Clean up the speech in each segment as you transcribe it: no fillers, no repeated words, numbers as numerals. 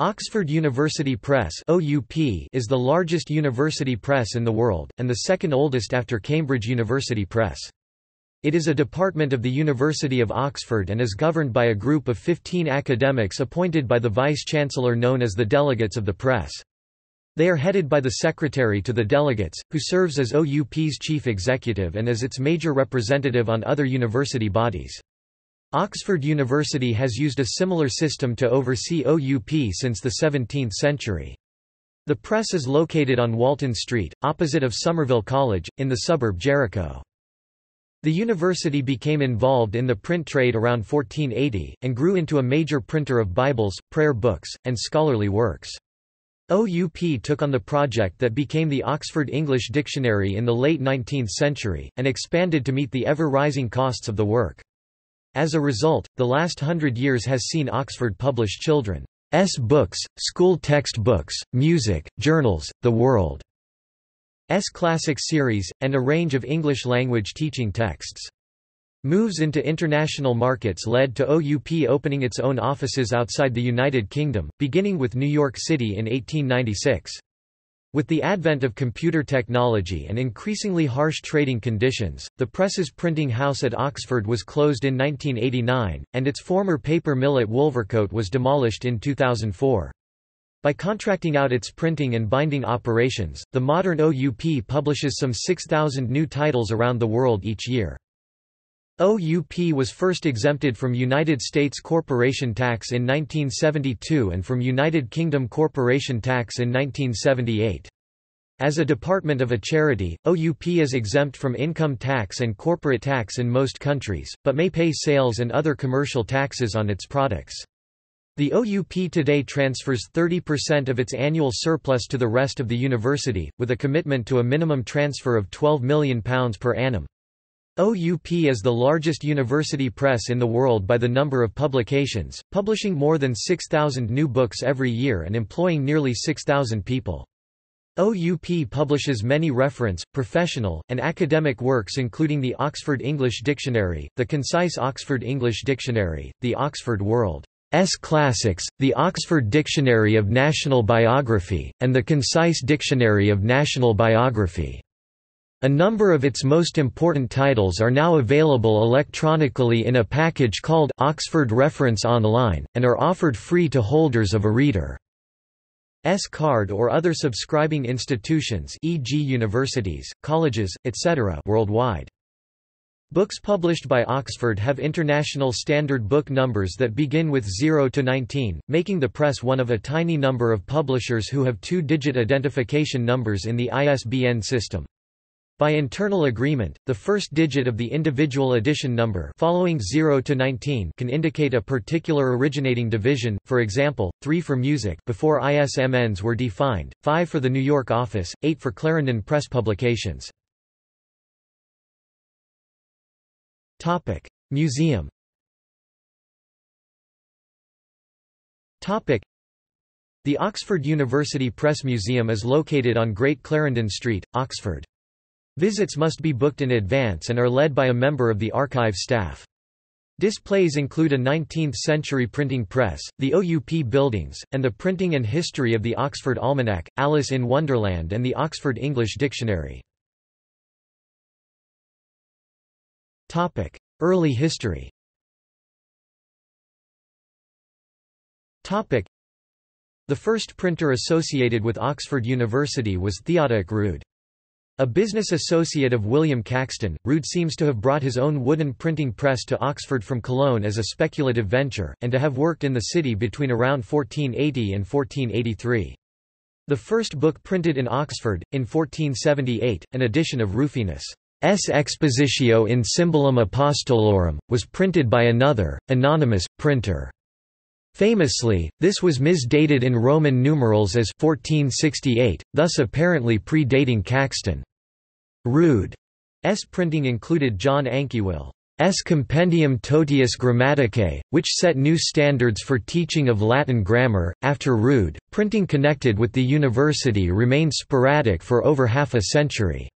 Oxford University Press is the largest university press in the world, and the second oldest after Cambridge University Press. It is a department of the University of Oxford and is governed by a group of 15 academics appointed by the Vice-Chancellor known as the Delegates of the Press. They are headed by the Secretary to the Delegates, who serves as OUP's chief executive and as its major representative on other university bodies. Oxford University has used a similar system to oversee OUP since the 17th century. The press is located on Walton Street, opposite of Somerville College, in the suburb Jericho. The university became involved in the print trade around 1480, and grew into a major printer of Bibles, prayer books, and scholarly works. OUP took on the project that became the Oxford English Dictionary in the late 19th century, and expanded to meet the ever-rising costs of the work. As a result, the last 100 years has seen Oxford publish children's books, school textbooks, music, journals, the world's classic series, and a range of English-language teaching texts. Moves into international markets led to OUP opening its own offices outside the United Kingdom, beginning with New York City in 1896. With the advent of computer technology and increasingly harsh trading conditions, the press's printing house at Oxford was closed in 1989, and its former paper mill at Wolvercote was demolished in 2004. By contracting out its printing and binding operations, the modern OUP publishes some 6,000 new titles around the world each year. OUP was first exempted from United States corporation tax in 1972 and from United Kingdom corporation tax in 1978. As a department of a charity, OUP is exempt from income tax and corporate tax in most countries, but may pay sales and other commercial taxes on its products. The OUP today transfers 30% of its annual surplus to the rest of the university, with a commitment to a minimum transfer of £12 million per annum. OUP is the largest university press in the world by the number of publications, publishing more than 6,000 new books every year and employing nearly 6,000 people. OUP publishes many reference, professional, and academic works including the Oxford English Dictionary, the Concise Oxford English Dictionary, the Oxford World's Classics, the Oxford Dictionary of National Biography, and the Concise Dictionary of National Biography. A number of its most important titles are now available electronically in a package called Oxford Reference Online, and are offered free to holders of a reader's card or other subscribing institutions, e.g. universities, colleges, etc. worldwide. Books published by Oxford have international standard book numbers that begin with 0 to 19, making the press one of a tiny number of publishers who have two-digit identification numbers in the ISBN system. By internal agreement, the first digit of the individual edition number following 0 to 19 can indicate a particular originating division, for example, 3 for music before ISMNs were defined, 5 for the New York office, 8 for Clarendon Press publications. Museum. The Oxford University Press Museum is located on Great Clarendon Street, Oxford. Visits must be booked in advance and are led by a member of the archive staff. Displays include a 19th-century printing press, the OUP buildings, and the printing and history of the Oxford Almanac, Alice in Wonderland and the Oxford English Dictionary. Early history. The first printer associated with Oxford University was Theodoric Rood. A business associate of William Caxton, Rood seems to have brought his own wooden printing press to Oxford from Cologne as a speculative venture, and to have worked in the city between around 1480 and 1483. The first book printed in Oxford, in 1478, an edition of Rufinus's Expositio in Symbolum Apostolorum, was printed by another, anonymous, printer. Famously, this was misdated in Roman numerals as 1468, thus apparently predating Caxton. Rood's printing included John Ankeywill's Compendium Totius Grammaticae, which set new standards for teaching of Latin grammar. After Rood, printing connected with the university remained sporadic for over half a century.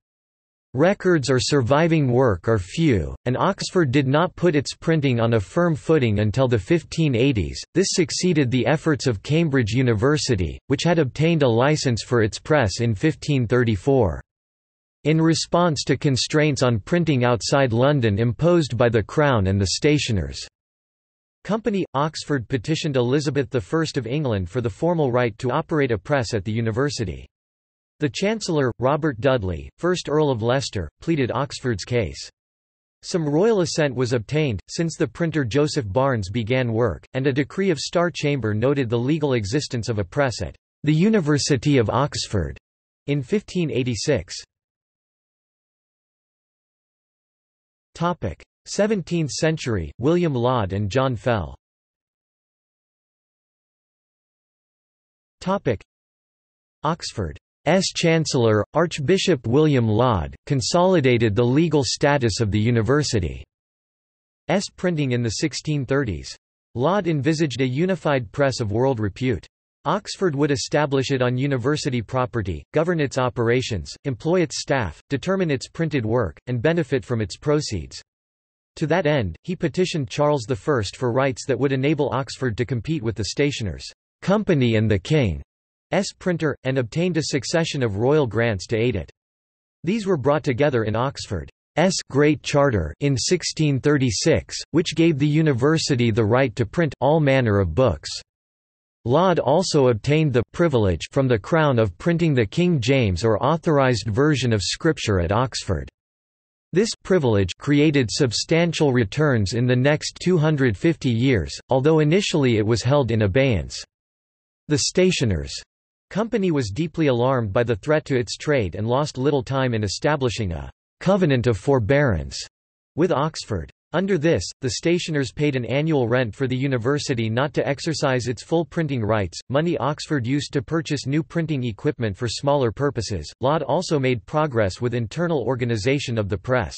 Records or surviving work are few, and Oxford did not put its printing on a firm footing until the 1580s. This succeeded the efforts of Cambridge University, which had obtained a license for its press in 1534. In response to constraints on printing outside London imposed by the Crown and the Stationers' Company, Oxford petitioned Elizabeth I of England for the formal right to operate a press at the university. The Chancellor, Robert Dudley, 1st Earl of Leicester, pleaded Oxford's case. Some royal assent was obtained, since the printer Joseph Barnes began work, and a decree of Star Chamber noted the legal existence of a press at the University of Oxford in 1586. 17th century, William Laud and John Fell. Oxford Chancellor, Archbishop William Laud, consolidated the legal status of the university's printing in the 1630s. Laud envisaged a unified press of world repute. Oxford would establish it on university property, govern its operations, employ its staff, determine its printed work, and benefit from its proceeds. To that end, he petitioned Charles I for rights that would enable Oxford to compete with the Stationers' Company and the King. S. printer, and obtained a succession of royal grants to aid it. These were brought together in Oxford's Great Charter in 1636, which gave the university the right to print all manner of books. Laud also obtained the privilege from the Crown of printing the King James or authorized version of Scripture at Oxford. This privilege created substantial returns in the next 250 years, although initially it was held in abeyance. The Stationers' Company was deeply alarmed by the threat to its trade and lost little time in establishing a covenant of forbearance with Oxford. Under this, the Stationers paid an annual rent for the university not to exercise its full printing rights, money Oxford used to purchase new printing equipment for smaller purposes. Laud also made progress with internal organization of the press.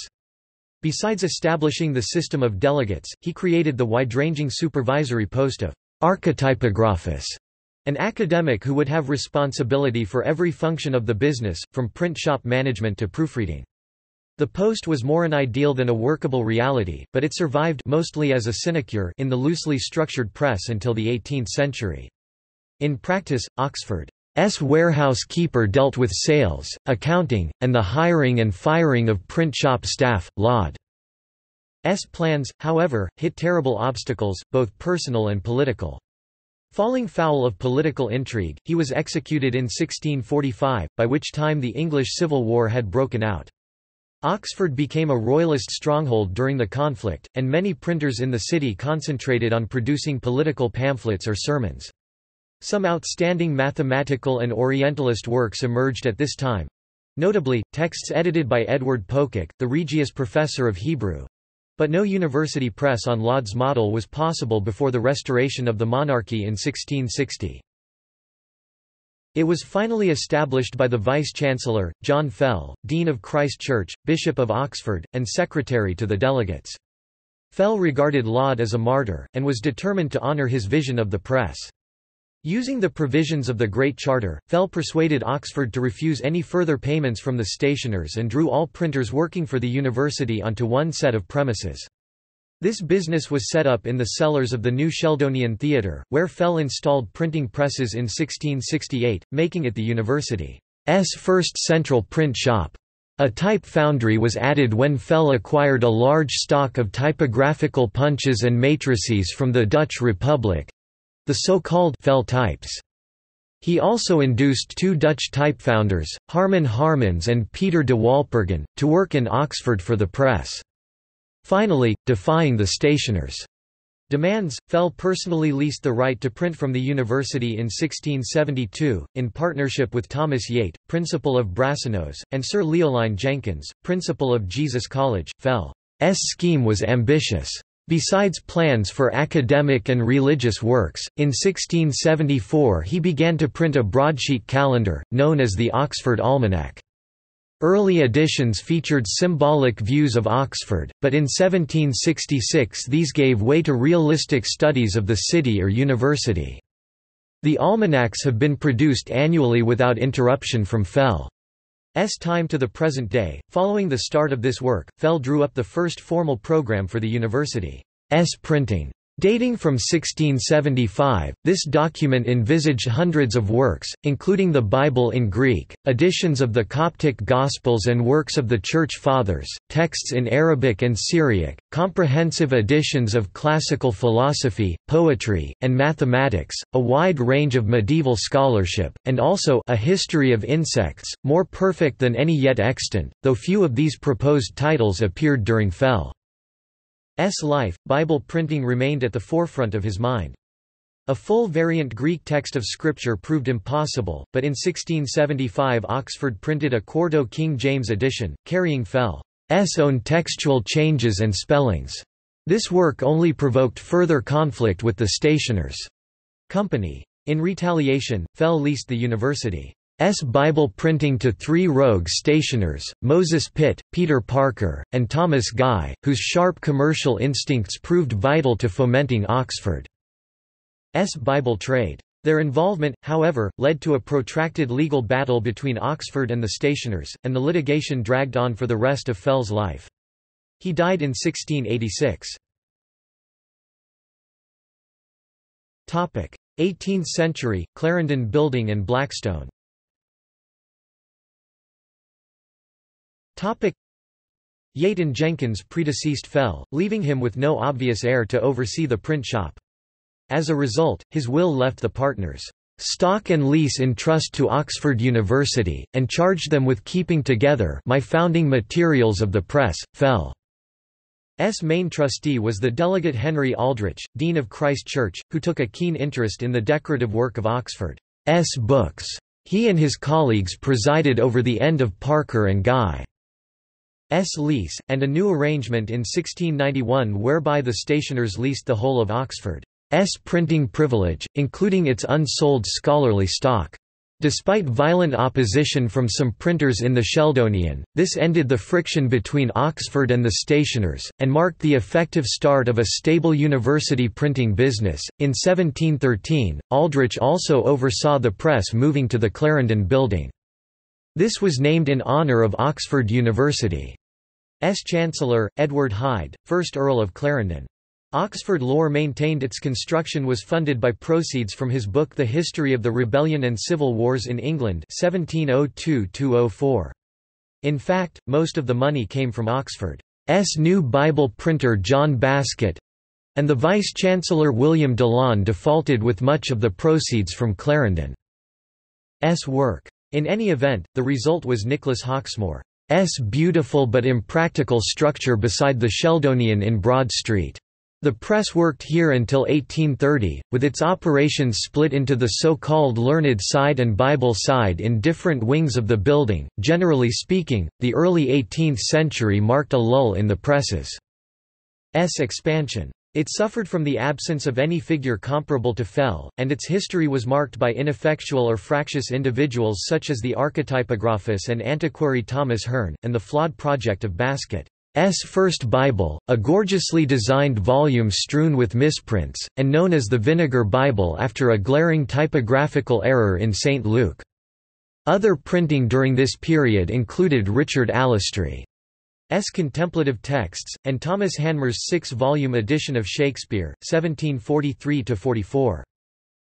Besides establishing the system of delegates, he created the wide-ranging supervisory post of archetypographus, an academic who would have responsibility for every function of the business, from print shop management to proofreading. The post was more an ideal than a workable reality, but it survived mostly as a sinecure in the loosely structured press until the 18th century. In practice, Oxford's warehouse keeper dealt with sales, accounting, and the hiring and firing of print shop staff. Laud's plans, however, hit terrible obstacles, both personal and political. Falling foul of political intrigue, he was executed in 1645, by which time the English Civil War had broken out. Oxford became a royalist stronghold during the conflict, and many printers in the city concentrated on producing political pamphlets or sermons. Some outstanding mathematical and Orientalist works emerged at this time, notably, texts edited by Edward Pococke, the Regius Professor of Hebrew. But no university press on Laud's model was possible before the restoration of the monarchy in 1660. It was finally established by the Vice-Chancellor, John Fell, Dean of Christ Church, Bishop of Oxford, and Secretary to the Delegates. Fell regarded Laud as a martyr, and was determined to honour his vision of the press. Using the provisions of the Great Charter, Fell persuaded Oxford to refuse any further payments from the Stationers and drew all printers working for the university onto one set of premises. This business was set up in the cellars of the New Sheldonian Theatre, where Fell installed printing presses in 1668, making it the university's first central print shop. A type foundry was added when Fell acquired a large stock of typographical punches and matrices from the Dutch Republic—the so-called Fell types. He also induced two Dutch type founders, Harmon Harmans and Peter de Walpergen, to work in Oxford for the press. Finally, defying the Stationers' demands, Fell personally leased the right to print from the university in 1672, in partnership with Thomas Yate, Principal of Brasenose, and Sir Leoline Jenkins, Principal of Jesus College. Fell's scheme was ambitious. Besides plans for academic and religious works, in 1674 he began to print a broadsheet calendar, known as the Oxford Almanac. Early editions featured symbolic views of Oxford, but in 1766 these gave way to realistic studies of the city or university. The almanacs have been produced annually without interruption from Fell's time to the present day. Following the start of this work, Fell drew up the first formal program for the university's printing. Dating from 1675, this document envisaged hundreds of works, including the Bible in Greek, editions of the Coptic Gospels and works of the Church Fathers, texts in Arabic and Syriac, comprehensive editions of classical philosophy, poetry, and mathematics, a wide range of medieval scholarship, and also a history of insects, more perfect than any yet extant, though few of these proposed titles appeared during Fell's life. Bible printing remained at the forefront of his mind. A full variant Greek text of Scripture proved impossible, but in 1675 Oxford printed a quarto King James edition, carrying Fell's own textual changes and spellings. This work only provoked further conflict with the Stationers' Company. In retaliation, Fell leased the university's Bible printing to three rogue stationers, Moses Pitt, Peter Parker, and Thomas Guy, whose sharp commercial instincts proved vital to fomenting Oxford's Bible trade. Their involvement, however, led to a protracted legal battle between Oxford and the Stationers, and the litigation dragged on for the rest of Fell's life. He died in 1686. 18th century, Clarendon Building and Blackstone. Yate and Jenkins predeceased Fell, leaving him with no obvious heir to oversee the print shop. As a result, his will left the partners' stock and lease in trust to Oxford University, and charged them with keeping together my founding materials of the press. Fell's main trustee was the delegate Henry Aldrich, Dean of Christ Church, who took a keen interest in the decorative work of Oxford's books. He and his colleagues presided over the end of Parker and Guy's lease, and a new arrangement in 1691 whereby the Stationers leased the whole of Oxford's printing privilege, including its unsold scholarly stock. Despite violent opposition from some printers in the Sheldonian, this ended the friction between Oxford and the Stationers, and marked the effective start of a stable university printing business. In 1713, Aldrich also oversaw the press moving to the Clarendon Building. This was named in honour of Oxford University's Chancellor, Edward Hyde, 1st Earl of Clarendon. Oxford lore maintained its construction was funded by proceeds from his book The History of the Rebellion and Civil Wars in England 1702–204. In fact, most of the money came from Oxford's new Bible printer John Baskett, and the Vice-Chancellor William Delaune defaulted with much of the proceeds from Clarendon's work. In any event, the result was Nicholas Hawksmore's beautiful but impractical structure beside the Sheldonian in Broad Street. The press worked here until 1830, with its operations split into the so-called learned side and Bible side in different wings of the building. Generally speaking, the early 18th century marked a lull in the press's expansion. It suffered from the absence of any figure comparable to Fell, and its history was marked by ineffectual or fractious individuals such as the archetypographus and antiquary Thomas Hearne, and the flawed project of Baskett's first Bible, a gorgeously designed volume strewn with misprints, and known as the Vinegar Bible after a glaring typographical error in St. Luke. Other printing during this period included Richard Alistry's Contemplative Texts, and Thomas Hanmer's six-volume edition of Shakespeare, 1743–44.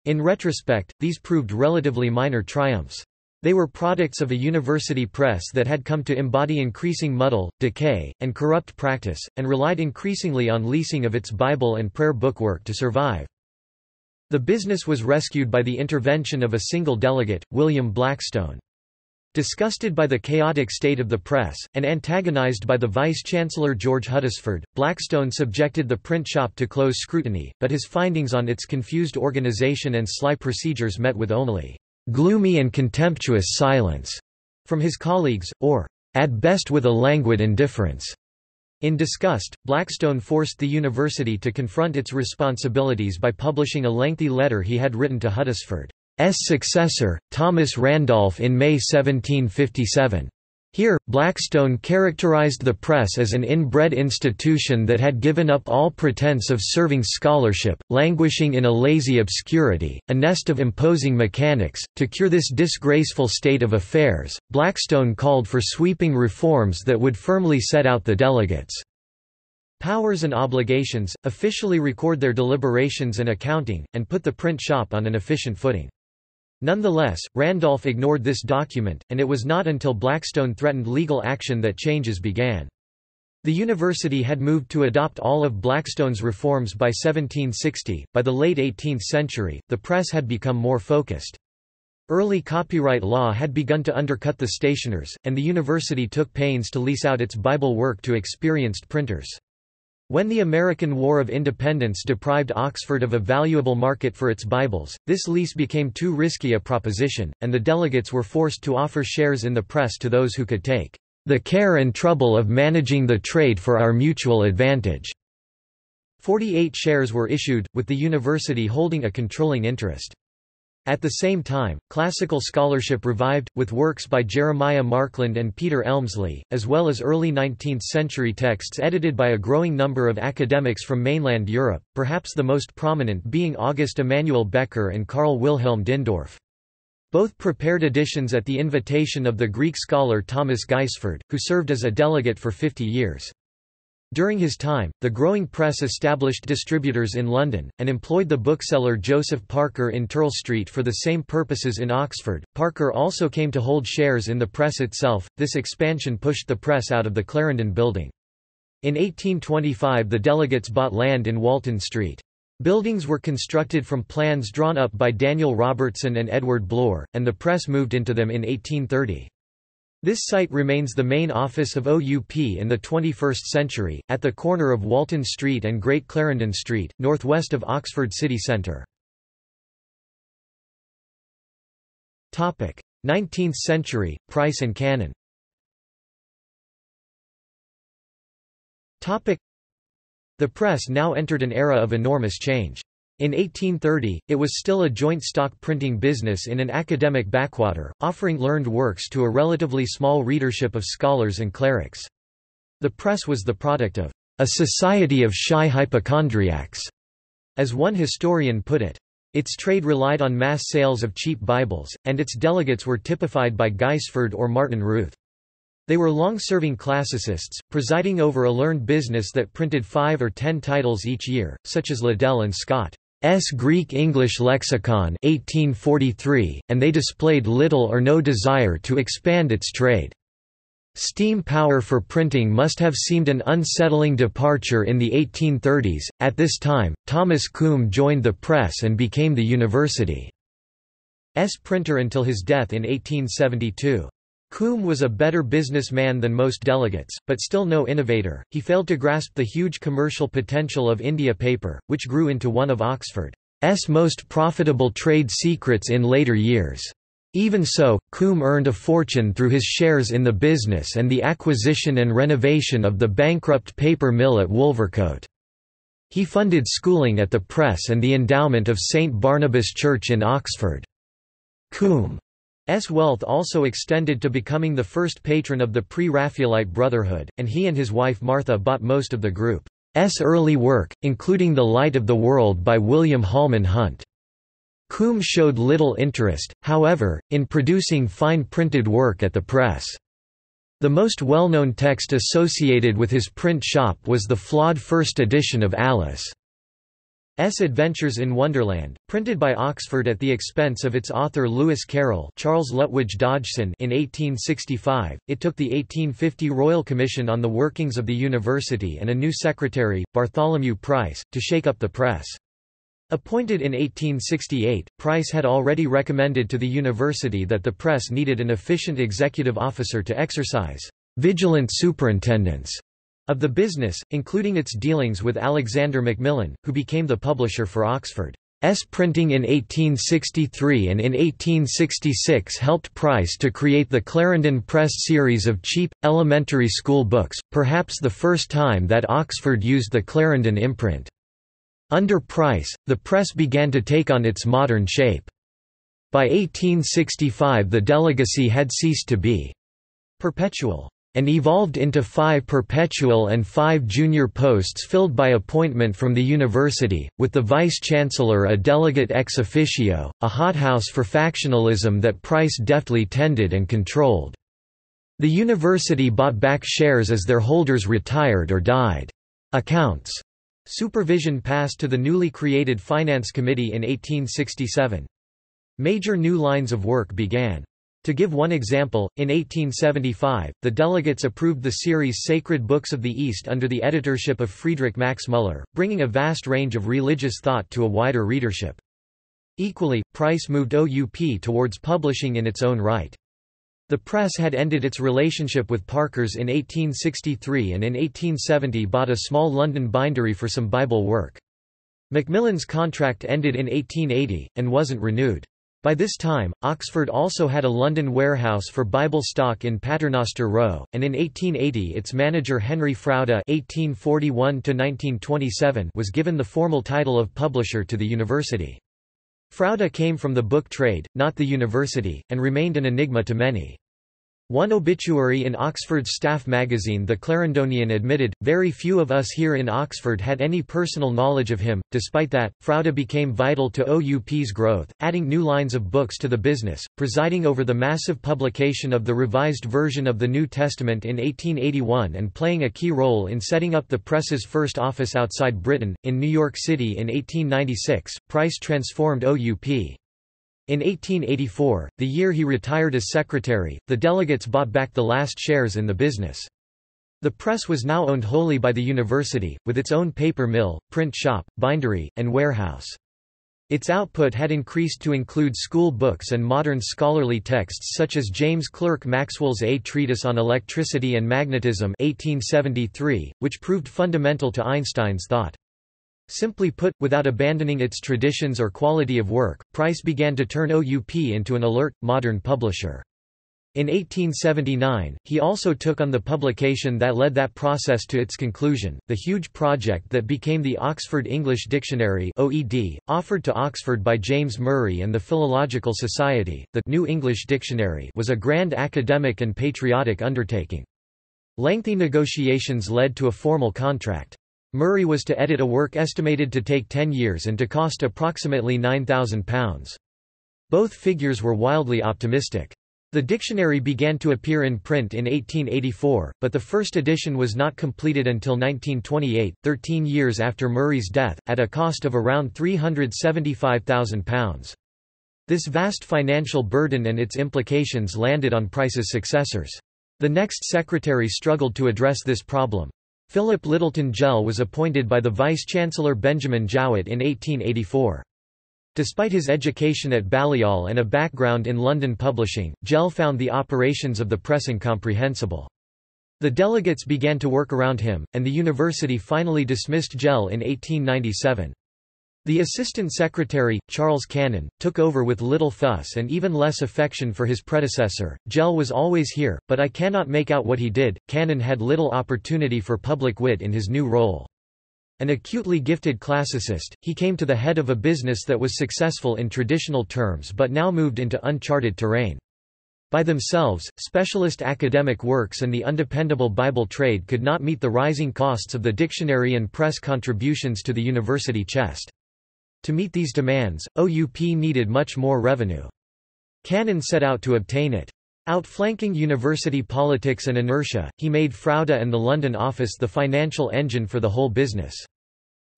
In retrospect, these proved relatively minor triumphs. They were products of a university press that had come to embody increasing muddle, decay, and corrupt practice, and relied increasingly on leasing of its Bible and prayer book work to survive. The business was rescued by the intervention of a single delegate, William Blackstone. Disgusted by the chaotic state of the press, and antagonized by the Vice-Chancellor George Huddesford, Blackstone subjected the print shop to close scrutiny, but his findings on its confused organization and sly procedures met with only gloomy and contemptuous silence from his colleagues, or at best with a languid indifference. In disgust, Blackstone forced the university to confront its responsibilities by publishing a lengthy letter he had written to Huddesford's successor, Thomas Randolph, in May 1757. Here, Blackstone characterized the press as an inbred institution that had given up all pretense of serving scholarship, languishing in a lazy obscurity, a nest of imposing mechanics. To cure this disgraceful state of affairs, Blackstone called for sweeping reforms that would firmly set out the delegates' powers and obligations, officially record their deliberations and accounting, and put the print shop on an efficient footing. Nonetheless, Randolph ignored this document, and it was not until Blackstone threatened legal action that changes began. The university had moved to adopt all of Blackstone's reforms by 1760. By the late 18th century, the press had become more focused. Early copyright law had begun to undercut the stationers, and the university took pains to lease out its Bible work to experienced printers. When the American War of Independence deprived Oxford of a valuable market for its Bibles, this lease became too risky a proposition, and the delegates were forced to offer shares in the press to those who could take the care and trouble of managing the trade for our mutual advantage. 48 shares were issued, with the university holding a controlling interest. At the same time, classical scholarship revived, with works by Jeremiah Markland and Peter Elmslie, as well as early 19th-century texts edited by a growing number of academics from mainland Europe, perhaps the most prominent being August Emanuel Becker and Carl Wilhelm Dindorf. Both prepared editions at the invitation of the Greek scholar Thomas Guisford, who served as a delegate for 50 years. During his time, the growing press established distributors in London, and employed the bookseller Joseph Parker in Turl Street for the same purposes in Oxford. Parker also came to hold shares in the press itself. This expansion pushed the press out of the Clarendon Building. In 1825 the delegates bought land in Walton Street. Buildings were constructed from plans drawn up by Daniel Robertson and Edward Bloor, and the press moved into them in 1830. This site remains the main office of OUP in the 21st century, at the corner of Walton Street and Great Clarendon Street, northwest of Oxford city centre. 19th century, Price and Cannon. The press now entered an era of enormous change. In 1830, it was still a joint stock printing business in an academic backwater, offering learned works to a relatively small readership of scholars and clerics. The press was the product of a society of shy hypochondriacs, as one historian put it. Its trade relied on mass sales of cheap Bibles, and its delegates were typified by Guisford or Martin Ruth. They were long-serving classicists, presiding over a learned business that printed 5 or 10 titles each year, such as Liddell and Scott. S. Greek-English Lexicon 1843, and they displayed little or no desire to expand its trade. Steam power for printing must have seemed an unsettling departure in the 1830s. At this time, Thomas Coombe joined the press and became the university's printer until his death in 1872. Coombe was a better businessman than most delegates, but still no innovator. He failed to grasp the huge commercial potential of India paper, which grew into one of Oxford's most profitable trade secrets in later years. Even so, Coombe earned a fortune through his shares in the business and the acquisition and renovation of the bankrupt paper mill at Wolvercote. He funded schooling at the press and the endowment of St. Barnabas Church in Oxford. Coombe's wealth also extended to becoming the first patron of the Pre-Raphaelite Brotherhood, and he and his wife Martha bought most of the group's early work, including The Light of the World by William Hallman Hunt. Coombe showed little interest, however, in producing fine printed work at the press. The most well-known text associated with his print shop was the flawed first edition of Alice's Adventures in Wonderland, printed by Oxford at the expense of its author Lewis Carroll, Charles Lutwidge Dodgson, in 1865. It took the 1850 Royal Commission on the workings of the university and a new secretary, Bartholomew Price, to shake up the press. Appointed in 1868, Price had already recommended to the university that the press needed an efficient executive officer to exercise vigilant superintendence of the business, including its dealings with Alexander Macmillan, who became the publisher for Oxford's printing in 1863, and in 1866 helped Price to create the Clarendon Press series of cheap, elementary school books, perhaps the first time that Oxford used the Clarendon imprint. Under Price, the press began to take on its modern shape. By 1865 the delegacy had ceased to be perpetual, and evolved into 5 perpetual and 5 junior posts filled by appointment from the university, with the vice-chancellor a delegate ex officio, a hothouse for factionalism that Price deftly tended and controlled. The university bought back shares as their holders retired or died. Accounts supervision passed to the newly created Finance Committee in 1867. Major new lines of work began. To give one example, in 1875, the delegates approved the series Sacred Books of the East under the editorship of Friedrich Max Müller, bringing a vast range of religious thought to a wider readership. Equally, Price moved OUP towards publishing in its own right. The press had ended its relationship with Parker's in 1863 and in 1870 bought a small London bindery for some Bible work. Macmillan's contract ended in 1880, and wasn't renewed. By this time, Oxford also had a London warehouse for Bible stock in Paternoster Row, and in 1880 its manager Henry Froude (1841–1927) was given the formal title of publisher to the university. Froude came from the book trade, not the university, and remained an enigma to many. One obituary in Oxford's staff magazine The Clarendonian admitted, "Very few of us here in Oxford had any personal knowledge of him." Despite that, Froude became vital to OUP's growth, adding new lines of books to the business, presiding over the massive publication of the revised version of the New Testament in 1881 and playing a key role in setting up the press's first office outside Britain, in New York City in 1896. Price transformed OUP. In 1884, the year he retired as secretary, the delegates bought back the last shares in the business. The press was now owned wholly by the university, with its own paper mill, print shop, bindery, and warehouse. Its output had increased to include school books and modern scholarly texts such as James Clerk Maxwell's A Treatise on Electricity and Magnetism 1873, which proved fundamental to Einstein's thought. Simply put, without abandoning its traditions or quality of work, Price began to turn OUP into an alert, modern publisher. In 1879, he also took on the publication that led that process to its conclusion, the huge project that became the Oxford English Dictionary (OED), offered to Oxford by James Murray and the Philological Society. The New English Dictionary was a grand academic and patriotic undertaking. Lengthy negotiations led to a formal contract. Murray was to edit a work estimated to take 10 years and to cost approximately £9,000. Both figures were wildly optimistic. The dictionary began to appear in print in 1884, but the first edition was not completed until 1928, 13 years after Murray's death, at a cost of around £375,000. This vast financial burden and its implications landed on Price's successors. The next secretary struggled to address this problem. Philip Lyttelton Gell was appointed by the Vice-Chancellor Benjamin Jowett in 1884. Despite his education at Balliol and a background in London publishing, Gell found the operations of the press incomprehensible. The delegates began to work around him, and the university finally dismissed Gell in 1897. The assistant secretary, Charles Cannon, took over with little fuss and even less affection for his predecessor. Gell was always here, but I cannot make out what he did. Cannon had little opportunity for public wit in his new role. An acutely gifted classicist, he came to the head of a business that was successful in traditional terms but now moved into uncharted terrain. By themselves, specialist academic works and the undependable Bible trade could not meet the rising costs of the dictionary and press contributions to the university chest. To meet these demands, OUP needed much more revenue. Cannon set out to obtain it. Outflanking university politics and inertia, he made Froude and the London office the financial engine for the whole business.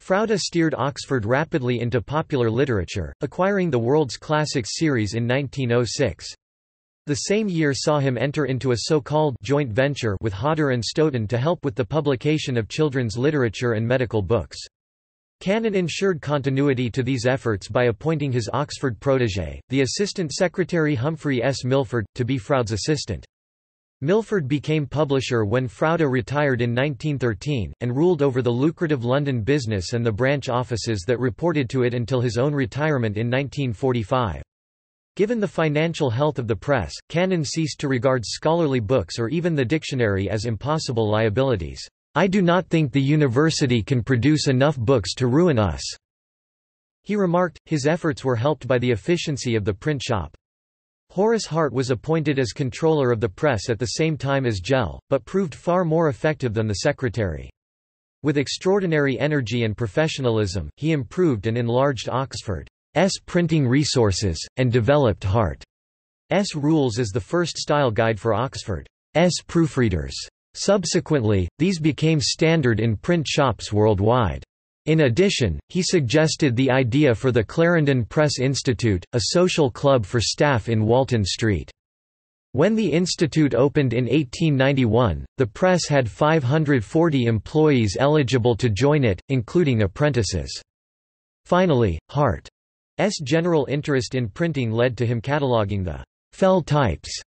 Froude steered Oxford rapidly into popular literature, acquiring the World's Classics series in 1906. The same year saw him enter into a so-called joint venture with Hodder and Stoughton to help with the publication of children's literature and medical books. Cannon ensured continuity to these efforts by appointing his Oxford protégé, the Assistant Secretary Humphrey S. Milford, to be Froude's assistant. Milford became publisher when Froude retired in 1913, and ruled over the lucrative London business and the branch offices that reported to it until his own retirement in 1945. Given the financial health of the press, Cannon ceased to regard scholarly books or even the dictionary as impossible liabilities. "I do not think the university can produce enough books to ruin us," he remarked. His efforts were helped by the efficiency of the print shop. Horace Hart was appointed as controller of the press at the same time as Gell, but proved far more effective than the secretary. With extraordinary energy and professionalism, he improved and enlarged Oxford's printing resources, and developed Hart's rules as the first style guide for Oxford's proofreaders. Subsequently, these became standard in print shops worldwide. In addition, he suggested the idea for the Clarendon Press Institute, a social club for staff in Walton Street. When the institute opened in 1891, the press had 540 employees eligible to join it, including apprentices. Finally, Hart's general interest in printing led to him cataloguing the Fell types,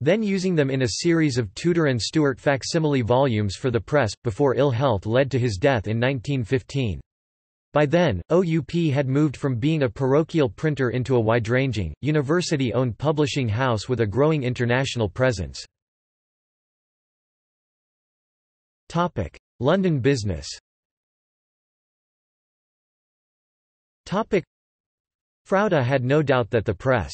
then using them in a series of Tudor and Stuart facsimile volumes for the press, before ill health led to his death in 1915. By then, OUP had moved from being a parochial printer into a wide-ranging, university-owned publishing house with a growing international presence. London business. Froude had no doubt that the press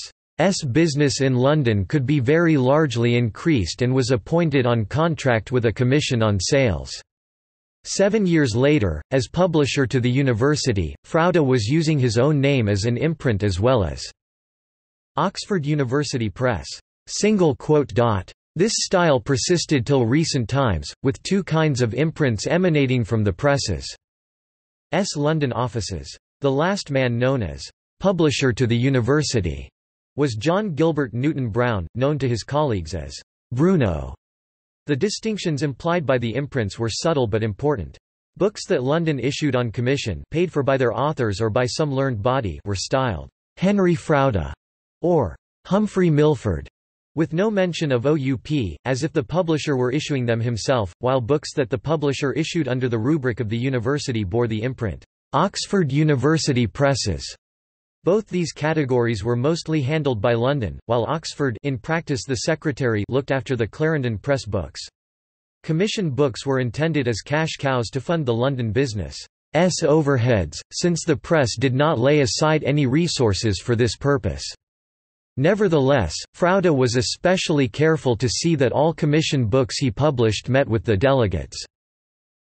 business in London could be very largely increased and was appointed on contract with a commission on sales. 7 years later, as publisher to the university, Froude was using his own name as an imprint as well as Oxford University Press. This style persisted till recent times, with two kinds of imprints emanating from the press's London offices. The last man, known as publisher to the university, was John Gilbert Newton Browne, known to his colleagues as Bruno. The distinctions implied by the imprints were subtle but important. Books that London issued on commission, paid for by their authors or by some learned body, were styled Henry Froude or Humphrey Milford, with no mention of OUP, as if the publisher were issuing them himself, while books that the publisher issued under the rubric of the university bore the imprint Oxford University Presses. Both these categories were mostly handled by London, while Oxford, in practice the secretary, looked after the Clarendon Press books. Commission books were intended as cash cows to fund the London business's overheads, since the press did not lay aside any resources for this purpose. Nevertheless, Froude was especially careful to see that all commission books he published met with the delegates'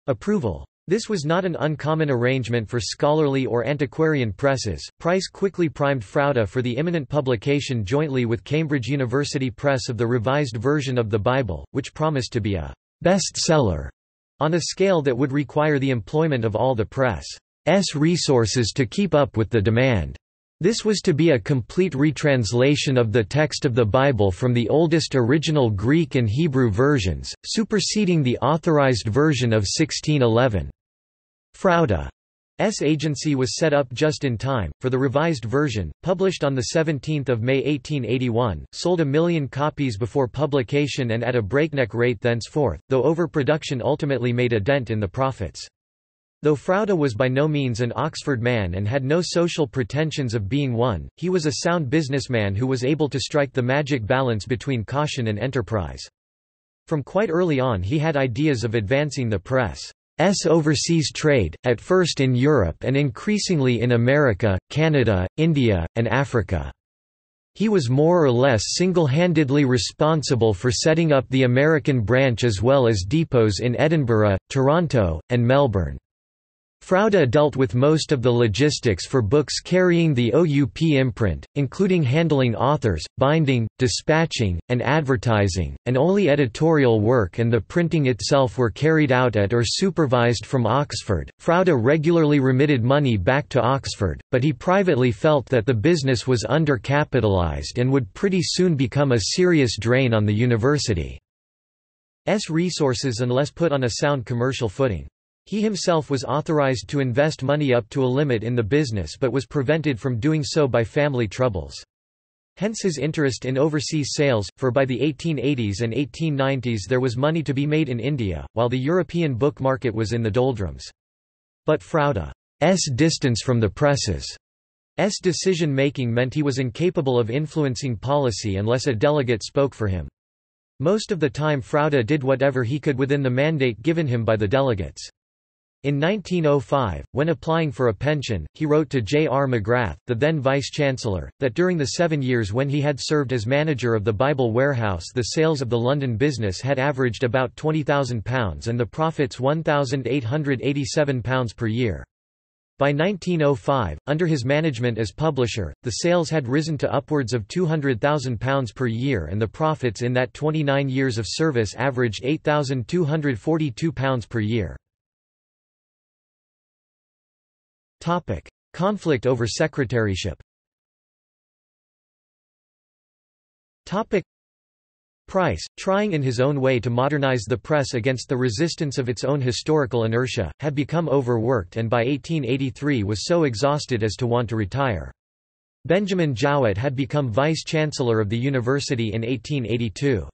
approval. This was not an uncommon arrangement for scholarly or antiquarian presses. Price quickly primed Froude for the imminent publication jointly with Cambridge University Press of the revised version of the Bible, which promised to be a bestseller on a scale that would require the employment of all the press's resources to keep up with the demand. This was to be a complete retranslation of the text of the Bible from the oldest original Greek and Hebrew versions, superseding the authorized version of 1611. Froude's agency was set up just in time, for the revised version, published on 17 May 1881, sold 1 million copies before publication and at a breakneck rate thenceforth, though overproduction ultimately made a dent in the profits. Though Froude was by no means an Oxford man and had no social pretensions of being one, he was a sound businessman who was able to strike the magic balance between caution and enterprise. From quite early on he had ideas of advancing the press' overseas trade, at first in Europe and increasingly in America, Canada, India, and Africa. He was more or less single-handedly responsible for setting up the American branch as well as depots in Edinburgh, Toronto, and Melbourne. Froude dealt with most of the logistics for books carrying the OUP imprint, including handling authors, binding, dispatching, and advertising, and only editorial work and the printing itself were carried out at or supervised from Oxford. Froude regularly remitted money back to Oxford, but he privately felt that the business was undercapitalized and would pretty soon become a serious drain on the university's resources unless put on a sound commercial footing. He himself was authorized to invest money up to a limit in the business but was prevented from doing so by family troubles. Hence his interest in overseas sales, for by the 1880s and 1890s there was money to be made in India, while the European book market was in the doldrums. But Froude's distance from the press's decision-making meant he was incapable of influencing policy unless a delegate spoke for him. Most of the time Froude did whatever he could within the mandate given him by the delegates. In 1905, when applying for a pension, he wrote to J. R. McGrath, the then Vice-Chancellor, that during the 7 years when he had served as manager of the Bible Warehouse, the sales of the London business had averaged about £20,000 and the profits £1,887 per year. By 1905, under his management as publisher, the sales had risen to upwards of £200,000 per year and the profits in that 29 years of service averaged £8,242 per year. Topic: Conflict over secretaryship. Topic: Price, trying in his own way to modernize the press against the resistance of its own historical inertia, had become overworked and by 1883 was so exhausted as to want to retire. Benjamin Jowett had become Vice-Chancellor of the University in 1882.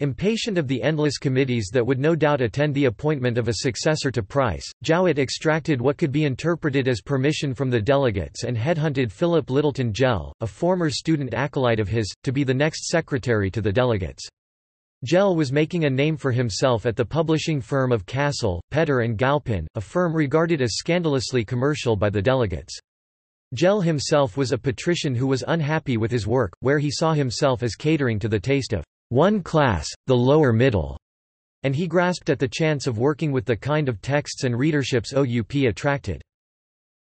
Impatient of the endless committees that would no doubt attend the appointment of a successor to Price, Jowett extracted what could be interpreted as permission from the delegates and headhunted Philip Lyttleton Gell, a former student acolyte of his, to be the next secretary to the delegates. Gell was making a name for himself at the publishing firm of Castle, Pedder and Galpin, a firm regarded as scandalously commercial by the delegates. Gell himself was a patrician who was unhappy with his work, where he saw himself as catering to the taste of one class, the lower middle, and he grasped at the chance of working with the kind of texts and readerships OUP attracted.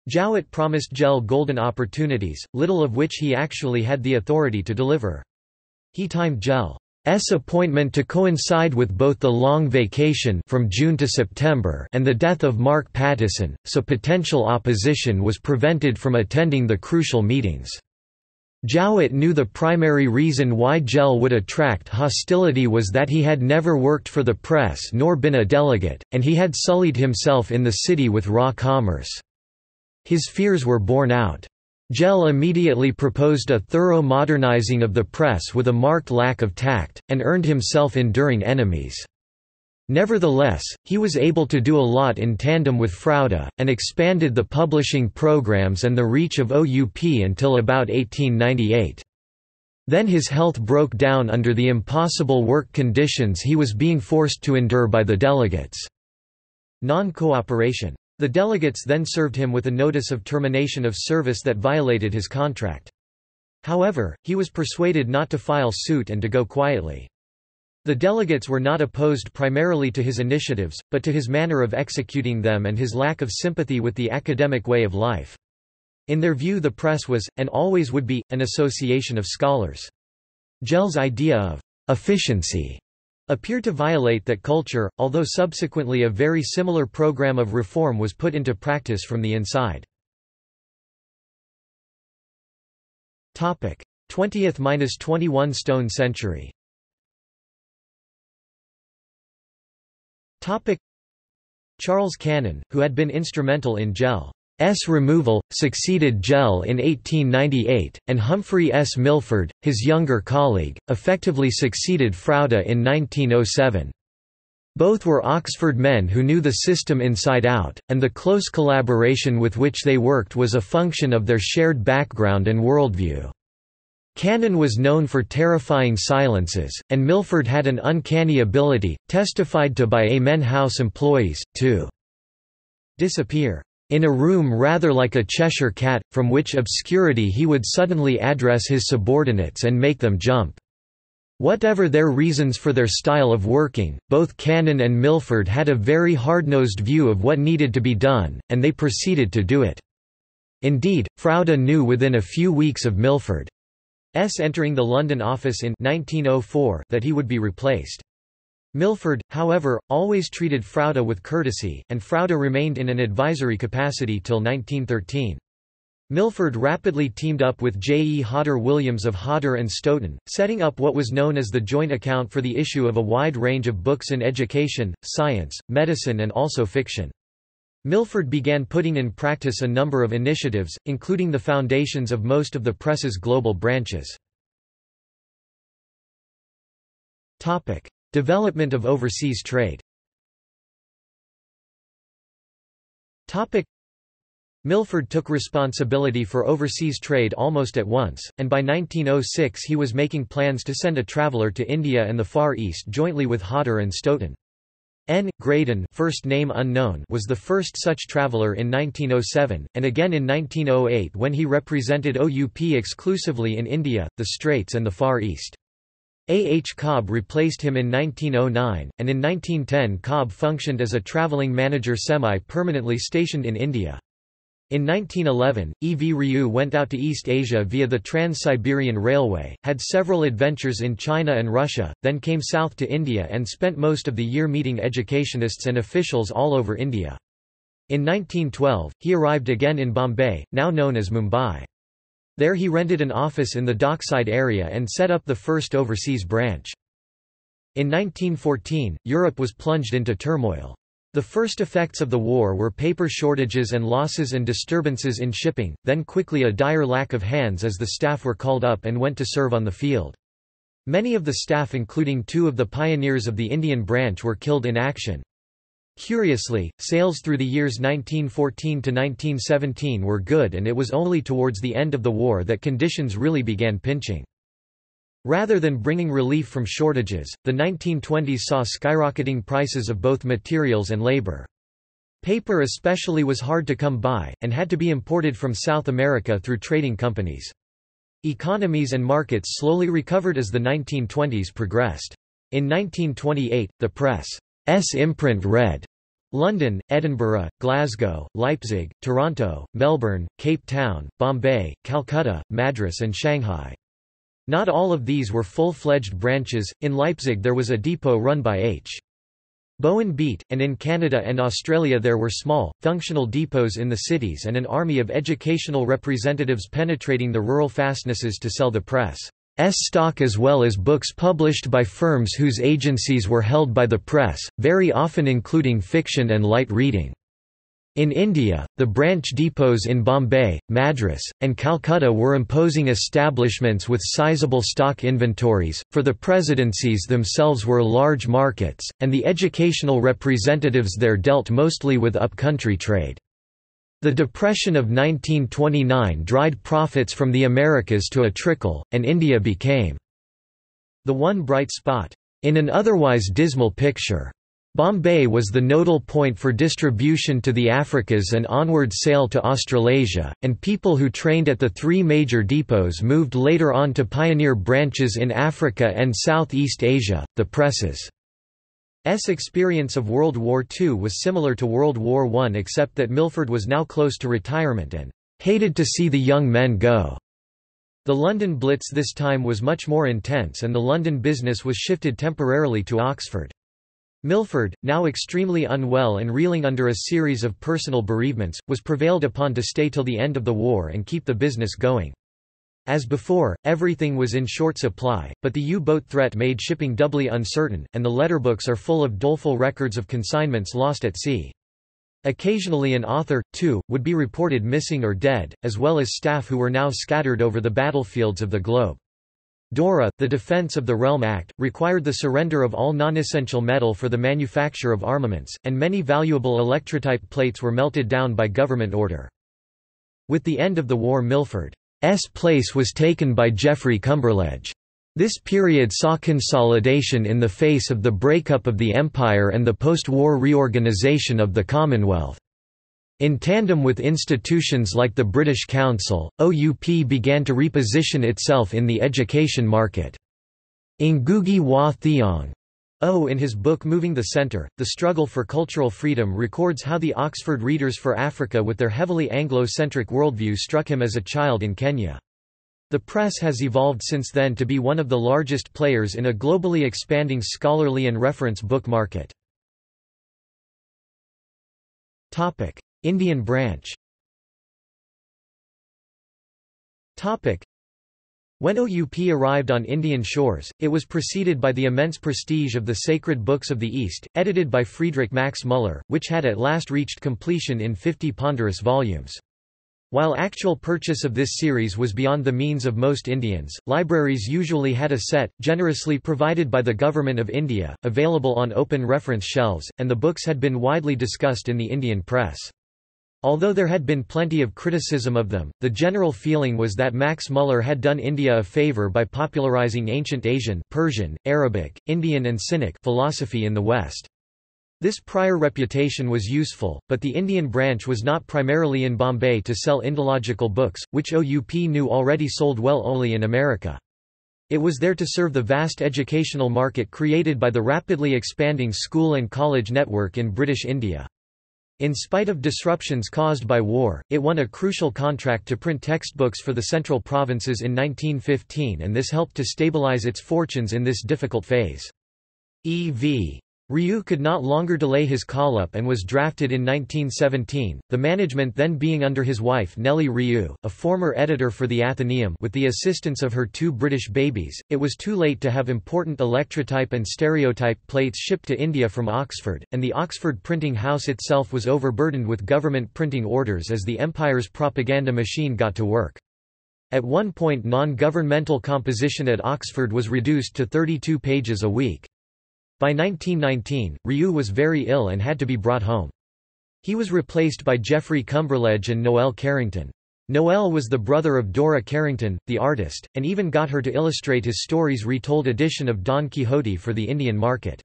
Jowett promised Gell golden opportunities, little of which he actually had the authority to deliver. He timed Gell's appointment to coincide with both the long vacation from June to September and the death of Mark Pattison, so potential opposition was prevented from attending the crucial meetings. Jowett knew the primary reason why Gell would attract hostility was that he had never worked for the press nor been a delegate, and he had sullied himself in the city with raw commerce. His fears were borne out. Gell immediately proposed a thorough modernizing of the press with a marked lack of tact, and earned himself enduring enemies. Nevertheless, he was able to do a lot in tandem with Froude, and expanded the publishing programs and the reach of OUP until about 1898. Then his health broke down under the impossible work conditions he was being forced to endure by the delegates' non-cooperation. The delegates then served him with a notice of termination of service that violated his contract. However, he was persuaded not to file suit and to go quietly. The delegates were not opposed primarily to his initiatives, but to his manner of executing them and his lack of sympathy with the academic way of life. In their view, the press was, and always would be, an association of scholars. Gell's idea of efficiency appeared to violate that culture, although subsequently a very similar program of reform was put into practice from the inside. 20th–21 Stone century. Charles Cannon, who had been instrumental in Gell's removal, succeeded Gell in 1898, and Humphrey S. Milford, his younger colleague, effectively succeeded Froude in 1907. Both were Oxford men who knew the system inside out, and the close collaboration with which they worked was a function of their shared background and worldview. Cannon was known for terrifying silences, and Milford had an uncanny ability, testified to by Amen House employees, to disappear in a room rather like a Cheshire cat, from which obscurity he would suddenly address his subordinates and make them jump. Whatever their reasons for their style of working, both Cannon and Milford had a very hard-nosed view of what needed to be done, and they proceeded to do it. Indeed, Froude knew within a few weeks of Milford's entering the London office in 1904 that he would be replaced. Milford, however, always treated Froude with courtesy, and Froude remained in an advisory capacity till 1913. Milford rapidly teamed up with J. E. Hodder Williams of Hodder and Stoughton, setting up what was known as the Joint Account for the issue of a wide range of books in education, science, medicine and also fiction. Milford began putting in practice a number of initiatives, including the foundations of most of the press's global branches. Topic: Development of overseas trade. Topic: Milford took responsibility for overseas trade almost at once, and by 1906 he was making plans to send a traveller to India and the Far East jointly with Hodder and Stoughton. N. Graydon, first name unknown, was the first such traveller in 1907, and again in 1908 when he represented OUP exclusively in India, the Straits and the Far East. A. H. Cobb replaced him in 1909, and in 1910 Cobb functioned as a travelling manager semi-permanently stationed in India. In 1911, E. V. Ryu went out to East Asia via the Trans-Siberian Railway, had several adventures in China and Russia, then came south to India and spent most of the year meeting educationists and officials all over India. In 1912, he arrived again in Bombay, now known as Mumbai. There he rented an office in the dockside area and set up the first overseas branch. In 1914, Europe was plunged into turmoil. The first effects of the war were paper shortages and losses and disturbances in shipping, then quickly a dire lack of hands as the staff were called up and went to serve on the field. Many of the staff, including two of the pioneers of the Indian branch, were killed in action. Curiously, sales through the years 1914 to 1917 were good, and it was only towards the end of the war that conditions really began pinching. Rather than bringing relief from shortages, the 1920s saw skyrocketing prices of both materials and labor. Paper especially was hard to come by, and had to be imported from South America through trading companies. Economies and markets slowly recovered as the 1920s progressed. In 1928, the press's imprint read London, Edinburgh, Glasgow, Leipzig, Toronto, Melbourne, Cape Town, Bombay, Calcutta, Madras and Shanghai. Not all of these were full-fledged branches. In Leipzig there was a depot run by H. Bowen Beat, and in Canada and Australia there were small, functional depots in the cities and an army of educational representatives penetrating the rural fastnesses to sell the press's stock as well as books published by firms whose agencies were held by the press, very often including fiction and light reading. In India, the branch depots in Bombay, Madras, and Calcutta were imposing establishments with sizable stock inventories, for the presidencies themselves were large markets, and the educational representatives there dealt mostly with up-country trade. The Depression of 1929 dried profits from the Americas to a trickle, and India became the one bright spot. In an otherwise dismal picture, Bombay was the nodal point for distribution to the Africas and onward sale to Australasia, and people who trained at the three major depots moved later on to pioneer branches in Africa and Southeast Asia. The press's experience of World War II was similar to World War I, except that Milford was now close to retirement and hated to see the young men go. The London Blitz this time was much more intense, and the London business was shifted temporarily to Oxford. Milford, now extremely unwell and reeling under a series of personal bereavements, was prevailed upon to stay till the end of the war and keep the business going. As before, everything was in short supply, but the U-boat threat made shipping doubly uncertain, and the letterbooks are full of doleful records of consignments lost at sea. Occasionally an author, too, would be reported missing or dead, as well as staff who were now scattered over the battlefields of the globe. DORA, the Defence of the Realm Act, required the surrender of all non-essential metal for the manufacture of armaments, and many valuable electrotype plates were melted down by government order. With the end of the war, Milford's place was taken by Geoffrey Cumberledge. This period saw consolidation in the face of the breakup of the Empire and the post-war reorganisation of the Commonwealth. In tandem with institutions like the British Council, OUP began to reposition itself in the education market. Ngugi wa Thiong'o, in his book Moving the Centre, The Struggle for Cultural Freedom, records how the Oxford Readers for Africa with their heavily Anglo-centric worldview struck him as a child in Kenya. The press has evolved since then to be one of the largest players in a globally expanding scholarly and reference book market. Indian branch. When OUP arrived on Indian shores, it was preceded by the immense prestige of the Sacred Books of the East, edited by Friedrich Max Müller, which had at last reached completion in 50 ponderous volumes. While actual purchase of this series was beyond the means of most Indians, libraries usually had a set, generously provided by the Government of India, available on open reference shelves, and the books had been widely discussed in the Indian press. Although there had been plenty of criticism of them, the general feeling was that Max Müller had done India a favor by popularizing ancient Asian, Persian, Arabic, Indian and Sinic philosophy in the West. This prior reputation was useful, but the Indian branch was not primarily in Bombay to sell Indological books, which OUP knew already sold well only in America. It was there to serve the vast educational market created by the rapidly expanding school and college network in British India. In spite of disruptions caused by war, it won a crucial contract to print textbooks for the Central Provinces in 1915, and this helped to stabilize its fortunes in this difficult phase. E.V. Ryu could not longer delay his call-up and was drafted in 1917, the management then being under his wife Nellie Ryu, a former editor for the Athenaeum with the assistance of her two British babies. It was too late to have important electrotype and stereotype plates shipped to India from Oxford, and the Oxford printing house itself was overburdened with government printing orders as the Empire's propaganda machine got to work. At one point, non-governmental composition at Oxford was reduced to 32 pages a week. By 1919, Ryu was very ill and had to be brought home. He was replaced by Geoffrey Cumberledge and Noel Carrington. Noel was the brother of Dora Carrington, the artist, and even got her to illustrate his stories retold edition of Don Quixote for the Indian market.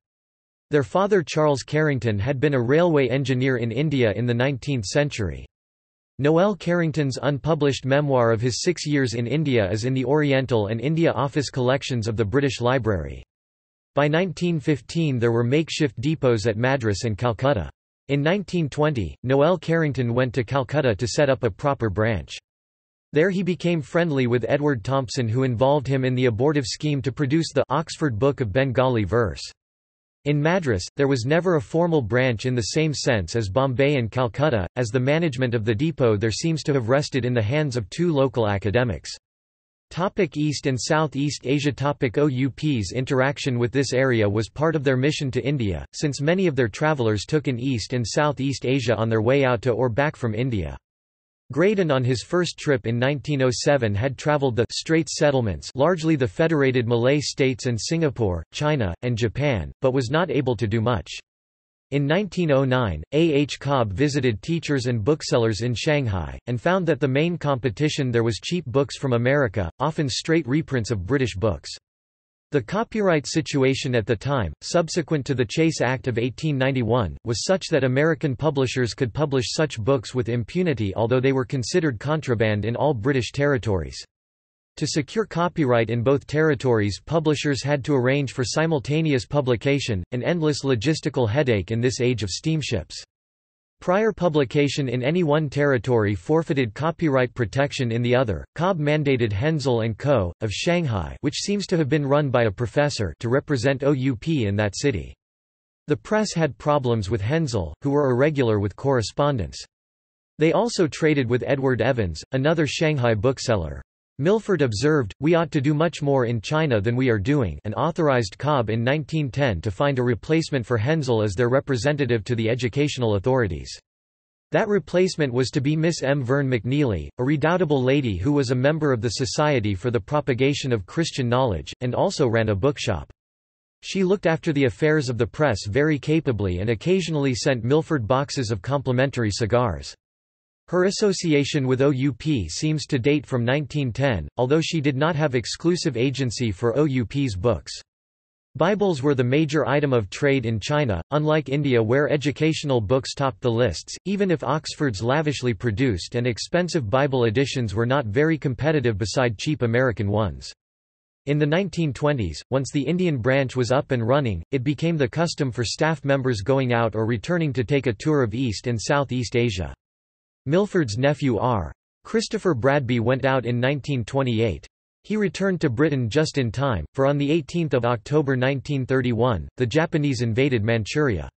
Their father Charles Carrington had been a railway engineer in India in the 19th century. Noel Carrington's unpublished memoir of his 6 years in India is in the Oriental and India Office collections of the British Library. By 1915 there were makeshift depots at Madras and Calcutta. In 1920, Noel Carrington went to Calcutta to set up a proper branch. There he became friendly with Edward Thompson, who involved him in the abortive scheme to produce the Oxford Book of Bengali Verse. In Madras, there was never a formal branch in the same sense as Bombay and Calcutta, as the management of the depot there seems to have rested in the hands of two local academics. East and Southeast Asia. OUP's interaction with this area was part of their mission to India, since many of their travellers took in East and Southeast Asia on their way out to or back from India. Graydon on his first trip in 1907 had travelled the Straits Settlements, largely the Federated Malay States and Singapore, China, and Japan, but was not able to do much. In 1909, A. H. Cobb visited teachers and booksellers in Shanghai, and found that the main competition there was cheap books from America, often straight reprints of British books. The copyright situation at the time, subsequent to the Chase Act of 1891, was such that American publishers could publish such books with impunity, although they were considered contraband in all British territories. To secure copyright in both territories, publishers had to arrange for simultaneous publication, an endless logistical headache in this age of steamships. Prior publication in any one territory forfeited copyright protection in the other. Cobb mandated Hensel & Co., of Shanghai, which seems to have been run by a professor, to represent OUP in that city. The press had problems with Hensel, who were irregular with correspondence. They also traded with Edward Evans, another Shanghai bookseller. Milford observed, "We ought to do much more in China than we are doing," and authorized Cobb in 1910 to find a replacement for Hensel as their representative to the educational authorities. That replacement was to be Miss M. Verne McNeely, a redoubtable lady who was a member of the Society for the Propagation of Christian Knowledge, and also ran a bookshop. She looked after the affairs of the press very capably and occasionally sent Milford boxes of complimentary cigars. Her association with OUP seems to date from 1910, although she did not have exclusive agency for OUP's books. Bibles were the major item of trade in China, unlike India where educational books topped the lists, even if Oxford's lavishly produced and expensive Bible editions were not very competitive beside cheap American ones. In the 1920s, once the Indian branch was up and running, it became the custom for staff members going out or returning to take a tour of East and Southeast Asia. Milford's nephew R. Christopher Bradby went out in 1928. He returned to Britain just in time, for on 18 October 1931, the Japanese invaded Manchuria.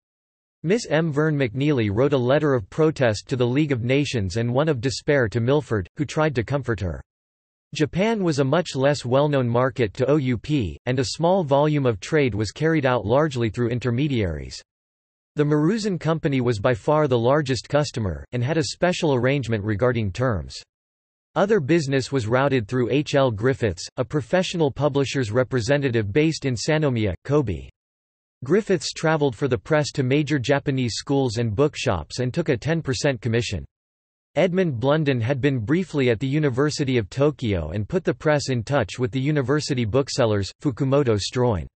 Miss M. Verne McNeely wrote a letter of protest to the League of Nations and one of despair to Milford, who tried to comfort her. Japan was a much less well-known market to OUP, and a small volume of trade was carried out largely through intermediaries. The Marusan Company was by far the largest customer, and had a special arrangement regarding terms. Other business was routed through H. L. Griffiths, a professional publisher's representative based in Sanomiya, Kobe. Griffiths traveled for the press to major Japanese schools and bookshops and took a 10% commission. Edmund Blunden had been briefly at the University of Tokyo and put the press in touch with the university booksellers, Fukumoto Stroin.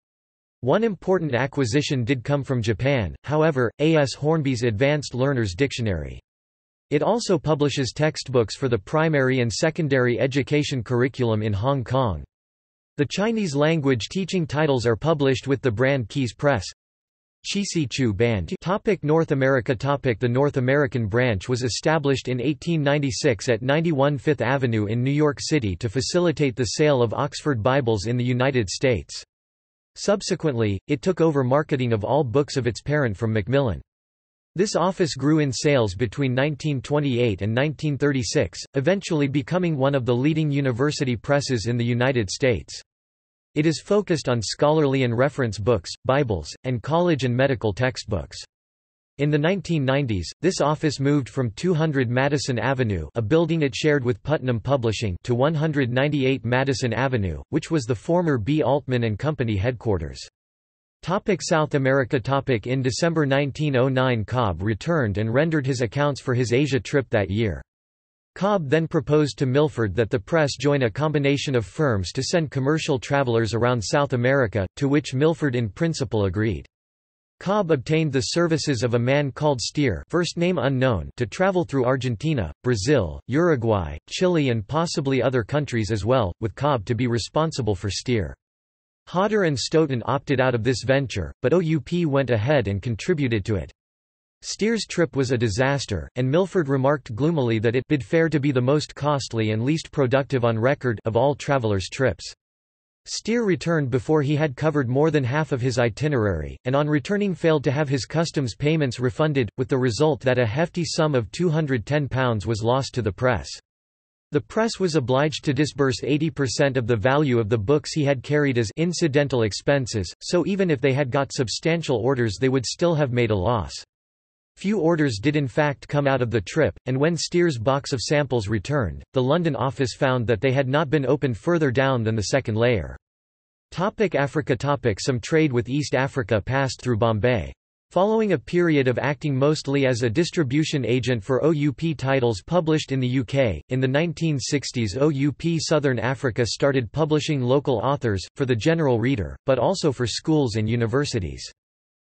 One important acquisition did come from Japan, however, A.S. Hornby's Advanced Learner's Dictionary. It also publishes textbooks for the primary and secondary education curriculum in Hong Kong. The Chinese language teaching titles are published with the brand Keys Press. Chisi Chu Band. Topic North America. Topic. The North American branch was established in 1896 at 91 Fifth Avenue in New York City to facilitate the sale of Oxford Bibles in the United States. Subsequently, it took over marketing of all books of its parent from Macmillan. This office grew in sales between 1928 and 1936, eventually becoming one of the leading university presses in the United States. It is focused on scholarly and reference books, Bibles, and college and medical textbooks. In the 1990s, this office moved from 200 Madison Avenue, a building it shared with Putnam Publishing, to 198 Madison Avenue, which was the former B. Altman & Company headquarters. Topic South America. Topic. In December 1909, Cobb returned and rendered his accounts for his Asia trip that year. Cobb then proposed to Milford that the press join a combination of firms to send commercial travelers around South America, to which Milford in principle agreed. Cobb obtained the services of a man called Steer, first name unknown, to travel through Argentina, Brazil, Uruguay, Chile and possibly other countries as well, with Cobb to be responsible for Steer. Hodder and Stoughton opted out of this venture, but OUP went ahead and contributed to it. Steer's trip was a disaster, and Milford remarked gloomily that it bid fair to be the most costly and least productive on record of all travelers' trips. Steer returned before he had covered more than half of his itinerary, and on returning failed to have his customs payments refunded, with the result that a hefty sum of £210 was lost to the press. The press was obliged to disburse 80% of the value of the books he had carried as incidental expenses, so even if they had got substantial orders they would still have made a loss. Few orders did in fact come out of the trip, and when Steer's box of samples returned, the London office found that they had not been opened further down than the second layer. Topic Africa. Topic. Some trade with East Africa passed through Bombay. Following a period of acting mostly as a distribution agent for OUP titles published in the UK, in the 1960s OUP Southern Africa started publishing local authors, for the general reader, but also for schools and universities.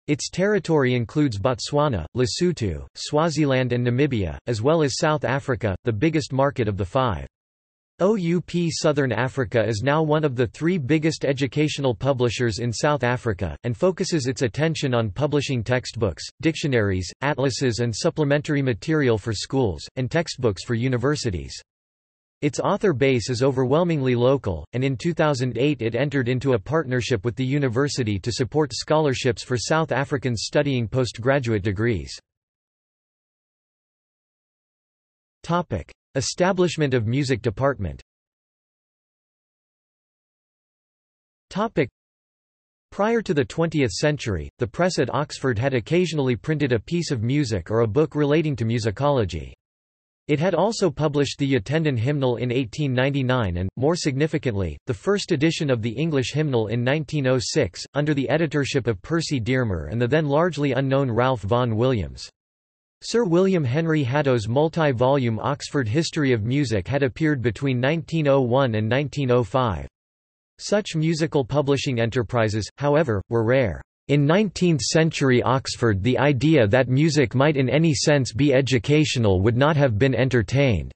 Its territory includes Botswana, Lesotho, Swaziland and Namibia, as well as South Africa, the biggest market of the five. OUP Southern Africa is now one of the three biggest educational publishers in South Africa, and focuses its attention on publishing textbooks, dictionaries, atlases and supplementary material for schools, and textbooks for universities. Its author base is overwhelmingly local, and in 2008 it entered into a partnership with the university to support scholarships for South Africans studying postgraduate degrees. Establishment of music department. Prior to the 20th century, the press at Oxford had occasionally printed a piece of music or a book relating to musicology. It had also published the Utendan Hymnal in 1899 and, more significantly, the first edition of the English Hymnal in 1906, under the editorship of Percy Dearmer and the then largely unknown Ralph Vaughan Williams. Sir William Henry Haddo's multi-volume Oxford History of Music had appeared between 1901 and 1905. Such musical publishing enterprises, however, were rare. In 19th-century Oxford the idea that music might in any sense be educational would not have been entertained,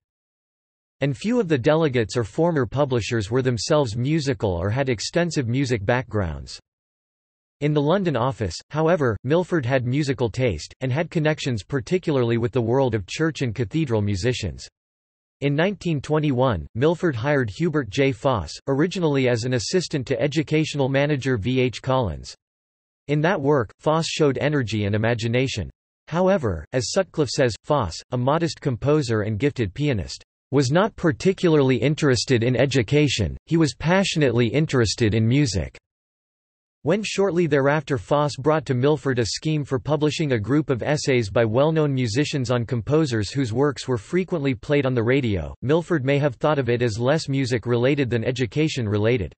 and few of the delegates or former publishers were themselves musical or had extensive music backgrounds. In the London office, however, Milford had musical taste, and had connections particularly with the world of church and cathedral musicians. In 1921, Milford hired Hubert J. Foss, originally as an assistant to educational manager V. H. Collins. In that work, Foss showed energy and imagination. However, as Sutcliffe says, Foss, a modest composer and gifted pianist, was not particularly interested in education, he was passionately interested in music. When shortly thereafter Foss brought to Milford a scheme for publishing a group of essays by well-known musicians on composers whose works were frequently played on the radio, Milford may have thought of it as less music-related than education-related.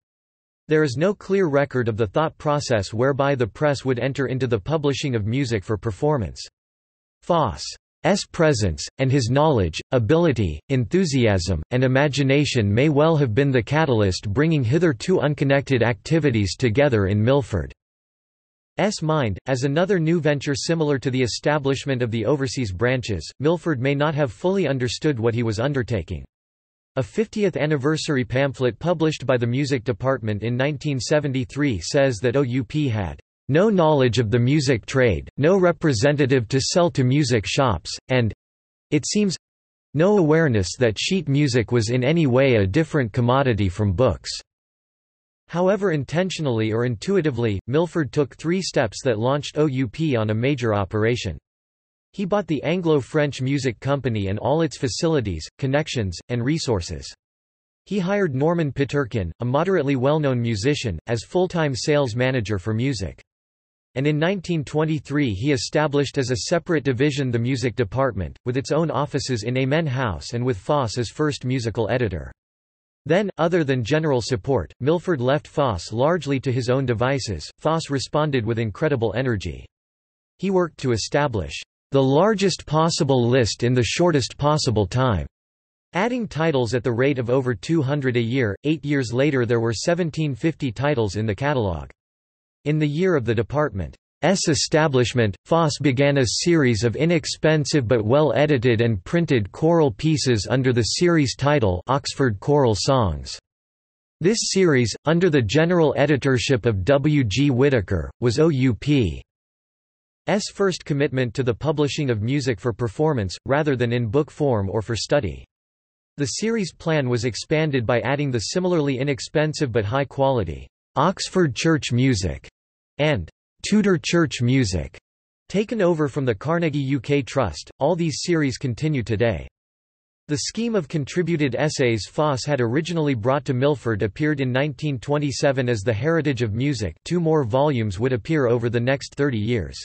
There is no clear record of the thought process whereby the press would enter into the publishing of music for performance. Foss's presence, and his knowledge, ability, enthusiasm, and imagination may well have been the catalyst bringing hitherto unconnected activities together in Milford. mind. As another new venture similar to the establishment of the overseas branches, Milford may not have fully understood what he was undertaking. A 50th anniversary pamphlet published by the music department in 1973 says that OUP had no knowledge of the music trade, no representative to sell to music shops, and, it seems, no awareness that sheet music was in any way a different commodity from books. However, intentionally or intuitively, Milford took three steps that launched OUP on a major operation. He bought the Anglo-French Music Company and all its facilities, connections, and resources. He hired Norman Peterkin, a moderately well-known musician, as full-time sales manager for music. And in 1923 he established as a separate division the music department, with its own offices in Amen House and with Foss as first musical editor. Then, other than general support, Milford left Foss largely to his own devices. Foss responded with incredible energy. He worked to establish the largest possible list in the shortest possible time, adding titles at the rate of over 200 a year. 8 years later there were 1750 titles in the catalogue. In the year of the department's establishment, Foss began a series of inexpensive but well-edited and printed choral pieces under the series title Oxford Choral Songs. This series, under the general editorship of W. G. Whitaker, was OUP's first commitment to the publishing of music for performance, rather than in book form or for study. The series plan was expanded by adding the similarly inexpensive but high-quality Oxford Church Music and Tudor Church Music, taken over from the Carnegie UK Trust. All these series continue today. The scheme of contributed essays Foss had originally brought to Milford appeared in 1927 as The Heritage of Music. Two more volumes would appear over the next 30 years.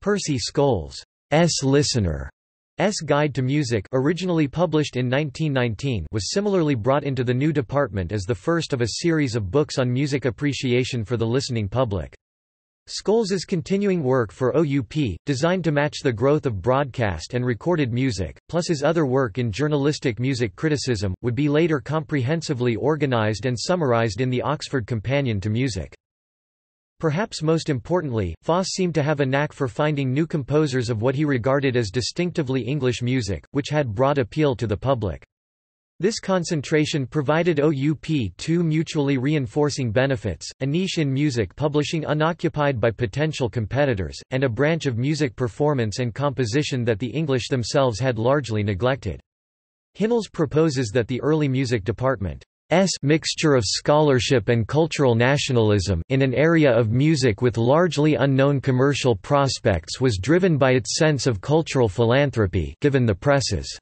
Percy Scholes's Listener's Guide to Music, originally published in 1919, was similarly brought into the new department as the first of a series of books on music appreciation for the listening public. Scholes's continuing work for OUP, designed to match the growth of broadcast and recorded music, plus his other work in journalistic music criticism, would be later comprehensively organized and summarized in the Oxford Companion to Music. Perhaps most importantly, Foss seemed to have a knack for finding new composers of what he regarded as distinctively English music, which had broad appeal to the public. This concentration provided OUP two mutually reinforcing benefits, a niche in music publishing unoccupied by potential competitors, and a branch of music performance and composition that the English themselves had largely neglected. Hinnells proposes that the early music department mixture of scholarship and cultural nationalism in an area of music with largely unknown commercial prospects was driven by its sense of cultural philanthropy, given the press's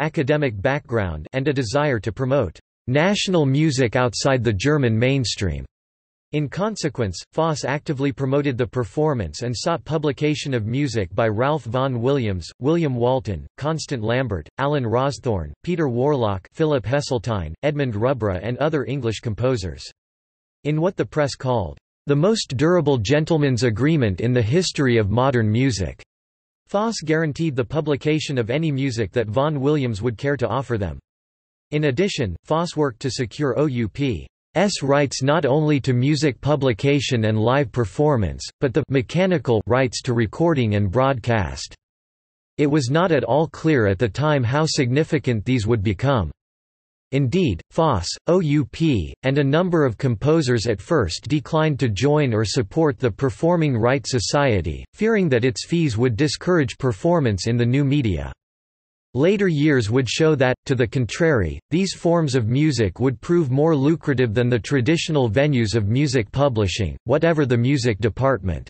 academic background, and a desire to promote national music outside the German mainstream. In consequence, Foss actively promoted the performance and sought publication of music by Ralph Vaughan Williams, William Walton, Constant Lambert, Alan Rosthorne, Peter Warlock, Philip Heseltine, Edmund Rubra and other English composers. In what the press called, "the most durable gentleman's agreement in the history of modern music," Foss guaranteed the publication of any music that Vaughan Williams would care to offer them. In addition, Foss worked to secure OUP's rights not only to music publication and live performance, but the mechanical rights to recording and broadcast. It was not at all clear at the time how significant these would become. Indeed, Foss, OUP, and a number of composers at first declined to join or support the Performing Rights Society, fearing that its fees would discourage performance in the new media. Later years would show that, to the contrary, these forms of music would prove more lucrative than the traditional venues of music publishing. Whatever the music department's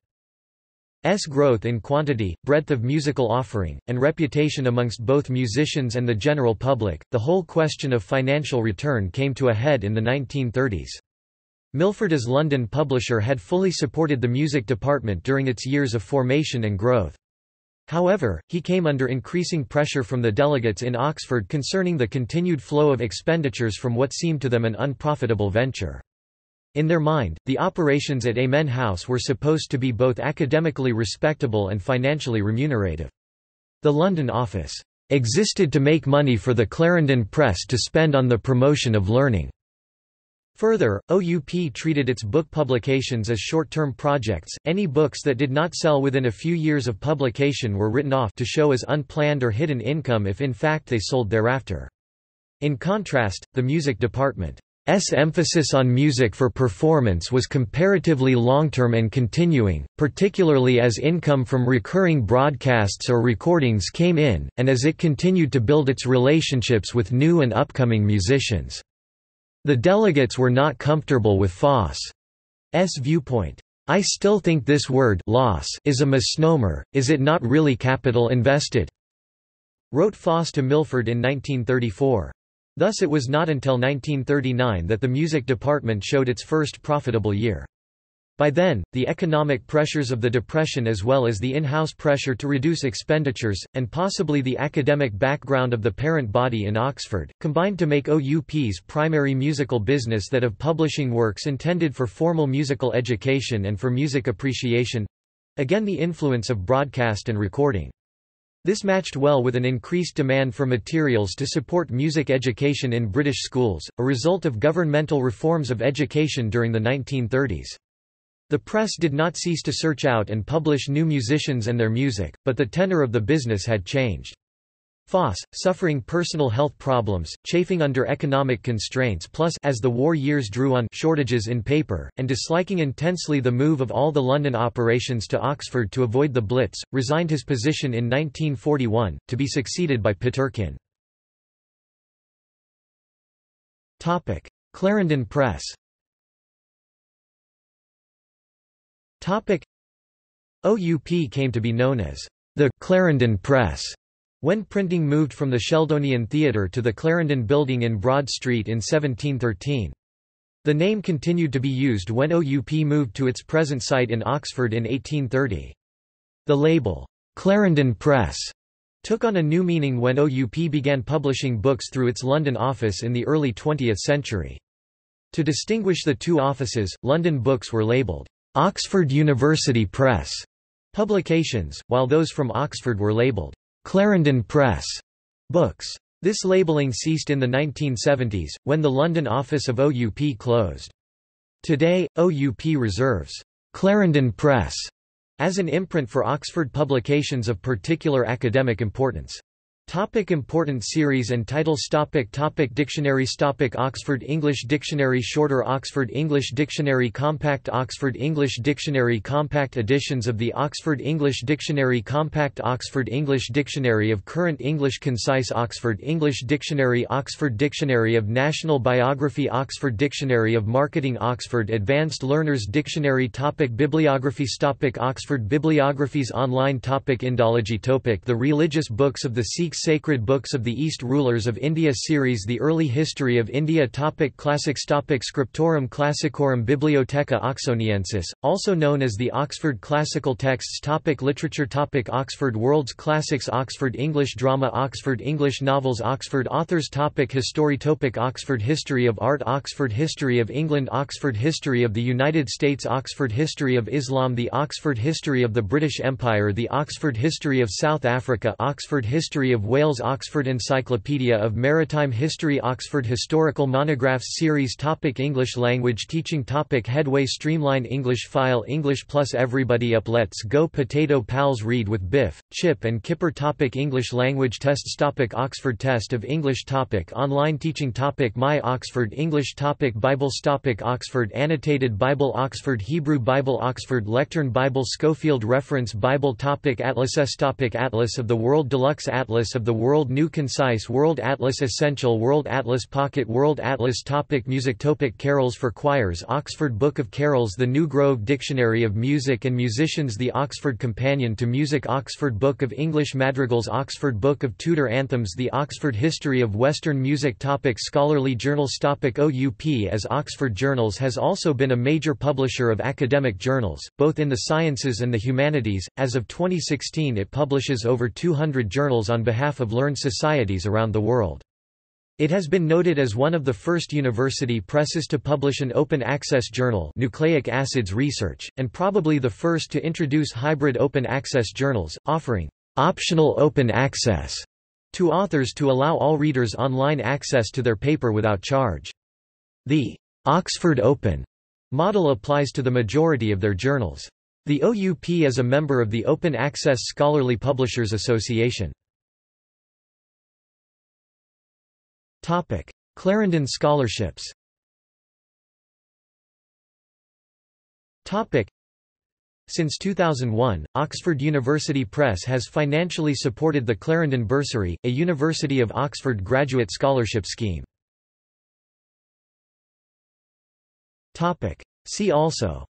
growth in quantity, breadth of musical offering, and reputation amongst both musicians and the general public, the whole question of financial return came to a head in the 1930s. Milford as London publisher had fully supported the music department during its years of formation and growth. However, he came under increasing pressure from the delegates in Oxford concerning the continued flow of expenditures from what seemed to them an unprofitable venture. In their mind, the operations at Amen House were supposed to be both academically respectable and financially remunerative. The London office existed to make money for the Clarendon Press to spend on the promotion of learning. Further, OUP treated its book publications as short-term projects. Any books that did not sell within a few years of publication were written off to show as unplanned or hidden income if in fact they sold thereafter. In contrast, the music department's emphasis on music for performance was comparatively long-term and continuing, particularly as income from recurring broadcasts or recordings came in, and as it continued to build its relationships with new and upcoming musicians. The delegates were not comfortable with Foss's viewpoint. I still think this word loss is a misnomer, is it not really capital invested? Wrote Foss to Milford in 1934. Thus it was not until 1939 that the music department showed its first profitable year. By then, the economic pressures of the Depression as well as the in-house pressure to reduce expenditures, and possibly the academic background of the parent body in Oxford, combined to make OUP's primary musical business that of publishing works intended for formal musical education and for music appreciation—again the influence of broadcast and recording. This matched well with an increased demand for materials to support music education in British schools, a result of governmental reforms of education during the 1930s. The press did not cease to search out and publish new musicians and their music, but the tenor of the business had changed. Foss, suffering personal health problems, chafing under economic constraints plus as the war years drew on shortages in paper, and disliking intensely the move of all the London operations to Oxford to avoid the Blitz, resigned his position in 1941, to be succeeded by Peterkin. Clarendon Press. OUP came to be known as the Clarendon Press when printing moved from the Sheldonian Theatre to the Clarendon Building in Broad Street in 1713. The name continued to be used when OUP moved to its present site in Oxford in 1830. The label, Clarendon Press, took on a new meaning when OUP began publishing books through its London office in the early 20th century. To distinguish the two offices, London books were labelled Oxford University Press publications, while those from Oxford were labelled Clarendon Press books. This labelling ceased in the 1970s, when the London office of OUP closed. Today, OUP reserves Clarendon Press as an imprint for Oxford publications of particular academic importance. Topic important series and titles. Topic dictionaries. Topic Oxford English Dictionary. Shorter Oxford English Dictionary Compact. Oxford English Dictionary Compact. Editions of the Oxford English Dictionary Compact. Oxford English Dictionary of Current English Concise. Oxford English Dictionary. Oxford Dictionary of National Biography. Oxford Dictionary of Marketing. Oxford Advanced Learners Dictionary. Topic bibliographies. Topic Oxford bibliographies online. Topic Indology. Topic the religious books of the Sikhs. Sacred Books of the East. Rulers of India series. The Early History of India. Topic classics. Topic Scriptorum Classicorum. Bibliotheca Oxoniensis, also known as the Oxford Classical Texts. Topic literature. Topic Oxford World's Classics. Oxford English Drama. Oxford English Novels. Oxford Authors. Topic history. Topic Oxford History of Art. Oxford History of England. Oxford History of the United States. Oxford History of Islam. The Oxford History of the British Empire. The Oxford History of South Africa. Oxford History of Wales. Oxford Encyclopedia of Maritime History. Oxford Historical Monographs Series. Topic English language teaching. Topic Headway Streamline. English File. English Plus. Everybody Up. Let's Go. Potato Pals. Read with Biff, Chip and Kipper. Topic English language tests. Topic Oxford Test of English. Topic online teaching. Topic My Oxford English. Topic Bibles. Topic Oxford Annotated Bible. Oxford Hebrew Bible. Oxford Lectern Bible. Schofield Reference Bible. Topic Atlases. Topic Atlas of the World. Deluxe Atlas of the World. New Concise World Atlas. Essential World Atlas. Pocket World Atlas. Topic music. Topic carols for choirs. Oxford Book of Carols. The New Grove Dictionary of Music and Musicians. The Oxford Companion to Music. Oxford Book of English Madrigals. Oxford Book of Tudor Anthems. The Oxford History of Western Music. Topic scholarly journals. Topic OUP as Oxford Journals has also been a major publisher of academic journals, both in the sciences and the humanities. As of 2016 it publishes over 200 journals on behalf of learned societies around the world. It has been noted as one of the first university presses to publish an open-access journal, Nucleic Acids Research, and probably the first to introduce hybrid open-access journals, offering optional open access to authors to allow all readers online access to their paper without charge. The Oxford Open model applies to the majority of their journals. The OUP is a member of the Open Access Scholarly Publishers Association. Clarendon scholarships. Since 2001, Oxford University Press has financially supported the Clarendon Bursary, a University of Oxford graduate scholarship scheme. See also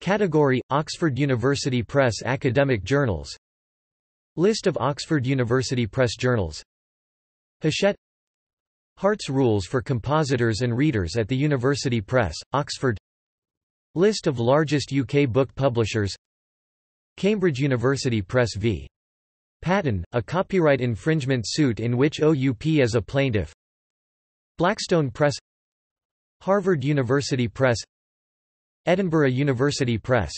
Category – Oxford University Press Academic Journals. List of Oxford University Press journals. Hachette. Hart's Rules for Compositors and Readers at the University Press, Oxford. List of largest UK book publishers. Cambridge University Press v. Patton, a copyright infringement suit in which OUP is a plaintiff. Blackstone Press. Harvard University Press. Edinburgh University Press.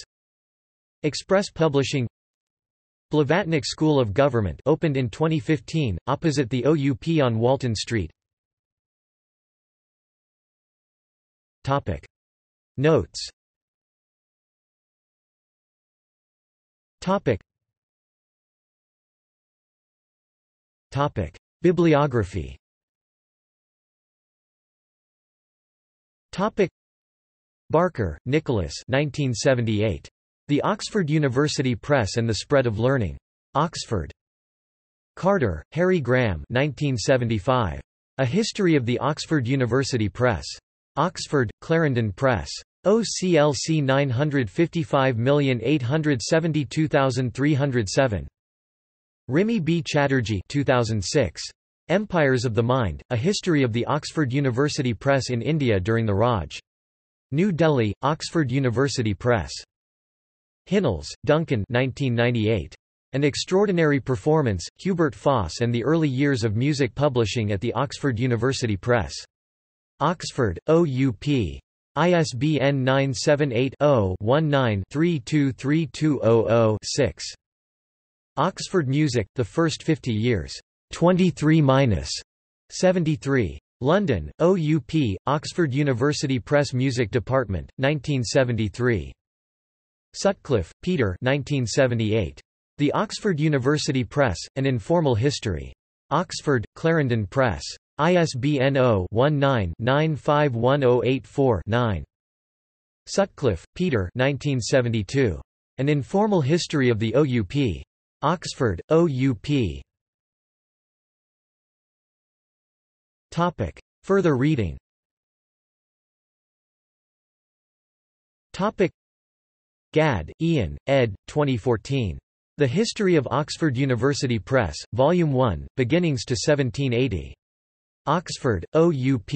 Express Publishing. Blavatnik School of Government opened in 2015, opposite the OUP on Walton Street. Notes. Bibliography. Barker, Nicholas. 1978. The Oxford University Press and the Spread of Learning. Oxford. Carter, Harry Graham. 1975. A History of the Oxford University Press. Oxford, Clarendon Press. OCLC 955872307. Rimi B. Chatterjee. 2006. Empires of the Mind, A History of the Oxford University Press in India during the Raj. New Delhi, Oxford University Press. Hinnells, Duncan. 1998. An Extraordinary Performance, Hubert Foss and the Early Years of Music Publishing at the Oxford University Press. Oxford, OUP. ISBN 978-0-19-323200-6. Oxford Music, The First 50 Years. 23-73. London, OUP, Oxford University Press Music Department, 1973. Sutcliffe, Peter. 1978. The Oxford University Press, An Informal History. Oxford, Clarendon Press. ISBN 0-19-951084-9. Sutcliffe, Peter. 1972. An Informal History of the OUP. Oxford, OUP. Further reading. Gadd, Ian, ed. 2014. The History of Oxford University Press, Volume 1, Beginnings to 1780. Oxford, OUP.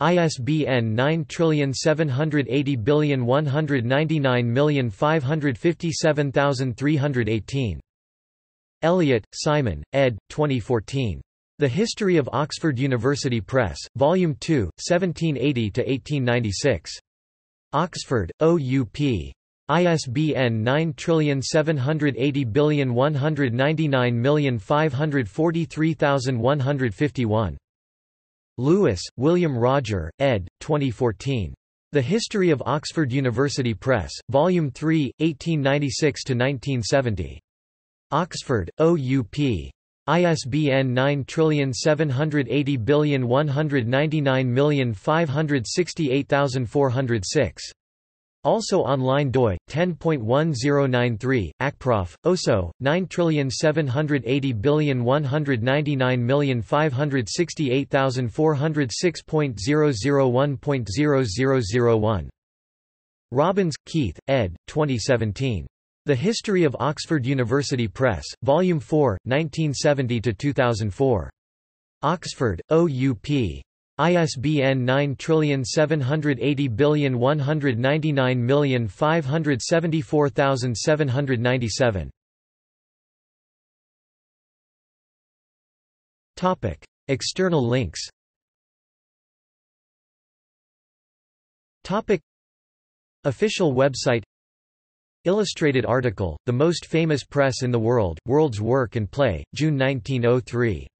ISBN 9780199557318. Elliott, Simon, ed. 2014. The History of Oxford University Press, Volume 2, 1780–1896. Oxford, OUP. ISBN 9780199543151. Lewis, William Roger, ed. 2014. The History of Oxford University Press, Volume 3, 1896–1970. Oxford, OUP. ISBN 9780199568406. Also online doi, 10.1093, ACPROF, OSO, 9780199568406.0001.0001. Robbins, Keith, ed. 2017. The History of Oxford University Press, Volume 4, 1970–2004. Oxford, OUP. ISBN 9780199574797. Topic: External links. Topic: Official website. Illustrated article, The Most Famous Press in the World, World's Work and Play, June 1903.